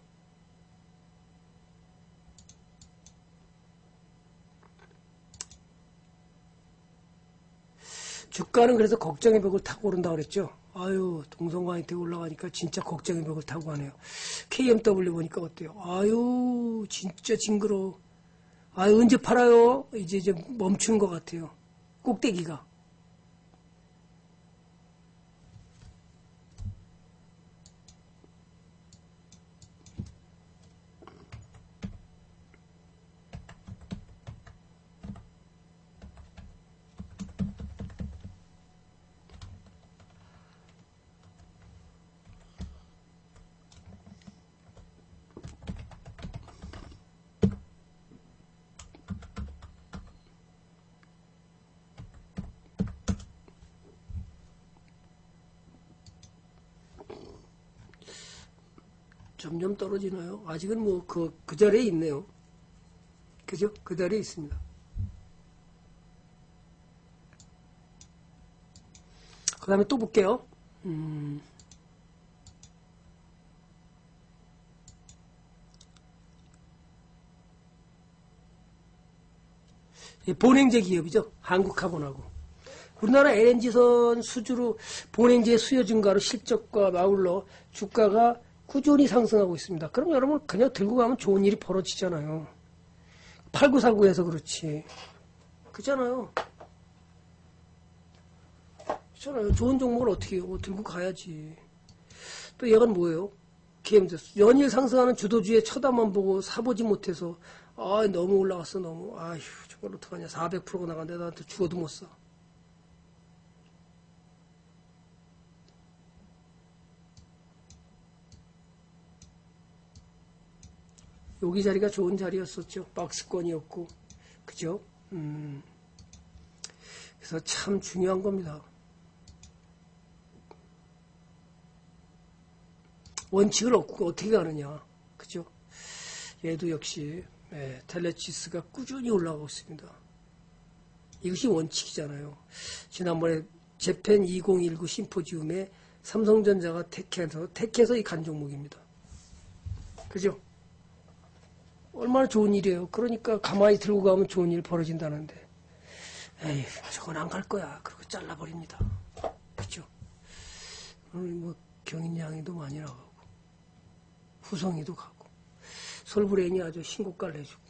주가는 그래서 걱정의 벽을 타고 오른다고 그랬죠. 아유, 동성과한테 올라가니까 진짜 걱정의 벽을 타고 가네요. KMW 보니까 어때요? 아유, 진짜 징그러워. 아유, 언제 팔아요? 이제 멈춘 것 같아요. 꼭대기가. 점점 떨어지나요? 아직은 뭐 그 자리에 있네요. 그죠? 그 자리에 있습니다. 그 다음에 또 볼게요. 본행제 기업이죠. 한국카본하고. 우리나라 LNG선 수주로 본행제의 수요 증가로 실적과 마울러 주가가 꾸준히 상승하고 있습니다. 그럼 여러분 그냥 들고 가면 좋은 일이 벌어지잖아요. 팔고 사고 해서 그렇지. 그렇잖아요. 그렇잖아요. 좋은 종목을 어떻게 해요? 들고 가야지. 또 얘가 뭐예요? KMZ. 연일 상승하는 주도주의 쳐다만 보고 사보지 못해서 아 너무 올라갔어. 너무. 아휴 정말 어떡하냐. 400%가 나간데 나한테 죽어도 못 사. 여기 자리가 좋은 자리였었죠. 박스권이었고. 그죠? 그래서 참 중요한 겁니다. 원칙을 없고 어떻게 가느냐. 그죠? 얘도 역시, 예, 텔레치스가 꾸준히 올라가고 있습니다. 이것이 원칙이잖아요. 지난번에 재팬 2019 심포지움에 삼성전자가 택해서 이 간 종목입니다. 그죠? 얼마나 좋은 일이에요. 그러니까 가만히 들고 가면 좋은 일 벌어진다는데 에이 저건 안 갈 거야. 그러고 잘라버립니다. 그렇죠? 오늘 뭐 경인양이도 많이 나가고 후성이도 가고 솔브레인이 아주 신고가를 해주고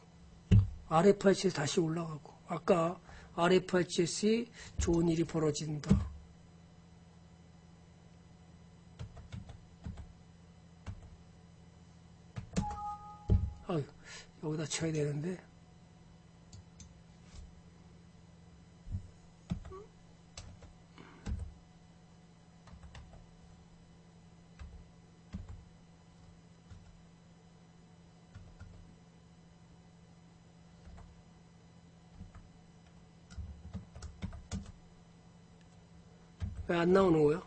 RFRCS 다시 올라가고 아까 RFRCS이 좋은 일이 벌어진다. 아유 여기다 쳐야 되는데 왜 안 나오는 거야?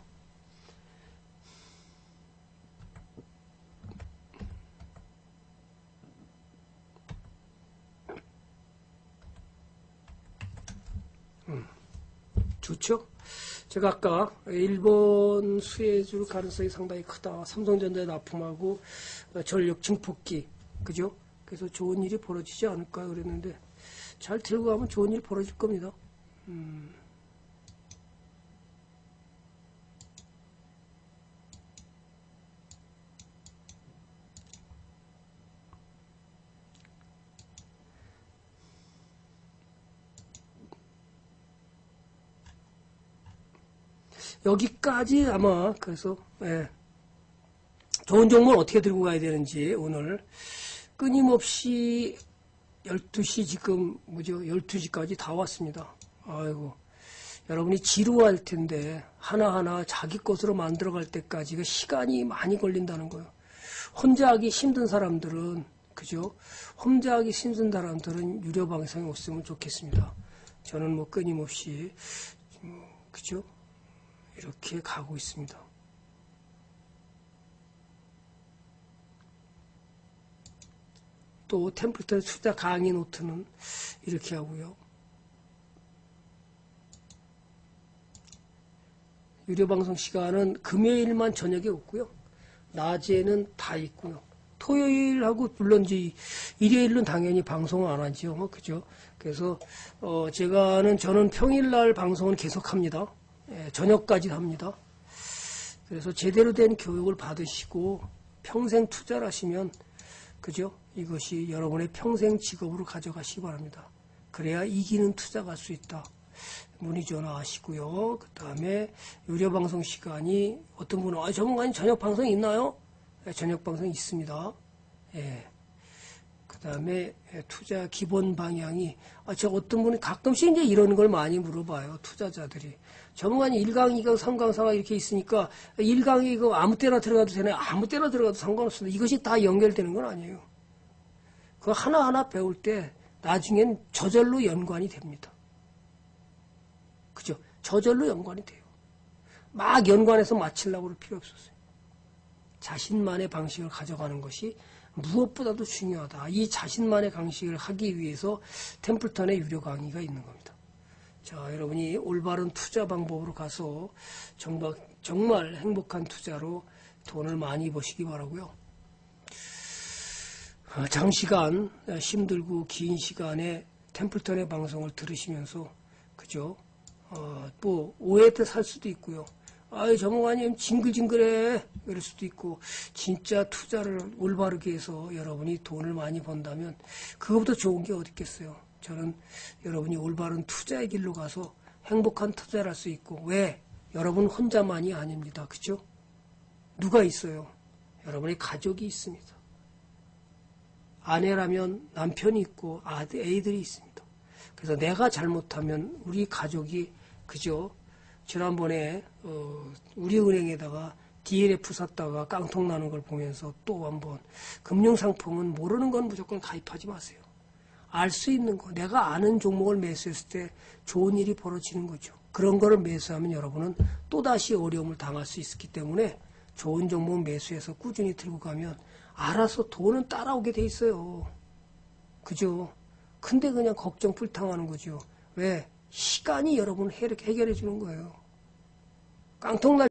좋죠? 제가 아까 일본 수혜줄 가능성이 상당히 크다. 삼성전자에 납품하고 전력 증폭기, 그죠? 그래서 좋은 일이 벌어지지 않을까 그랬는데 잘 들고 가면 좋은 일이 벌어질 겁니다. 여기까지 아마 그래서 좋은 종목을 어떻게 들고 가야 되는지 오늘 끊임없이 12시 지금 뭐죠? 12시까지 다 왔습니다. 아이고 여러분이 지루할 텐데 하나하나 자기 것으로 만들어갈 때까지 시간이 많이 걸린다는 거예요. 혼자 하기 힘든 사람들은 그죠? 혼자 하기 힘든 사람들은 유료 방송에 없으면 좋겠습니다. 저는 뭐 끊임없이 그죠? 이렇게 가고 있습니다. 또 템플턴 숫자 강의 노트는 이렇게 하고요. 유료 방송 시간은 금요일만 저녁에 없고요. 낮에는 다 있고요. 토요일하고 물론 이제 일요일은 당연히 방송을 안 하죠. 그죠? 그래서 저는 평일날 방송을 계속합니다. 저녁까지 합니다. 그래서 제대로 된 교육을 받으시고 평생 투자를 하시면 그죠? 이것이 여러분의 평생 직업으로 가져가시기 바랍니다. 그래야 이기는 투자가 할 수 있다. 문의 전화하시고요. 그 다음에 유료 방송 시간이 어떤 분은 전문가님 저녁 방송 있나요? 저녁 방송 있습니다. 그 다음에 투자 기본 방향이 어떤 분이 가끔씩 이제 이런 걸 많이 물어봐요. 투자자들이. 전문가님 1강, 2강, 3강, 4강 이렇게 있으니까 1강이 이거 아무 때나 들어가도 되나요? 아무 때나 들어가도 상관없습니다. 이것이 다 연결되는 건 아니에요. 그거 하나하나 배울 때 나중엔 저절로 연관이 됩니다. 그죠? 저절로 연관이 돼요. 막 연관해서 맞추려고 할 필요 없었어요. 자신만의 방식을 가져가는 것이 무엇보다도 중요하다. 이 자신만의 방식을 하기 위해서 템플턴의 유료 강의가 있는 겁니다. 자, 여러분이 올바른 투자 방법으로 가서 정말 행복한 투자로 돈을 많이 버시기 바라고요. 장시간 힘들고 긴 시간에 템플턴의 방송을 들으시면서 그죠? 뭐 오해때 살 수도 있고요. 아이 전문가님 징글징글해 이럴 수도 있고 진짜 투자를 올바르게 해서 여러분이 돈을 많이 번다면 그거보다 좋은 게 어디 있겠어요. 저는 여러분이 올바른 투자의 길로 가서 행복한 투자를 할 수 있고 왜? 여러분 혼자만이 아닙니다. 그죠? 누가 있어요? 여러분의 가족이 있습니다. 아내라면 남편이 있고 애들이 있습니다. 그래서 내가 잘못하면 우리 가족이 그죠? 지난번에 우리 은행에다가 DLF 샀다가 깡통 나는 걸 보면서 또 한번 금융상품은 모르는 건 무조건 가입하지 마세요. 알 수 있는 거, 내가 아는 종목을 매수했을 때 좋은 일이 벌어지는 거죠. 그런 거를 매수하면 여러분은 또다시 어려움을 당할 수 있기 때문에 좋은 종목 매수해서 꾸준히 들고 가면 알아서 돈은 따라오게 돼 있어요. 그죠? 근데 그냥 걱정 풀탕하는 거죠. 왜? 시간이 여러분을 해결해 주는 거예요. 깡통날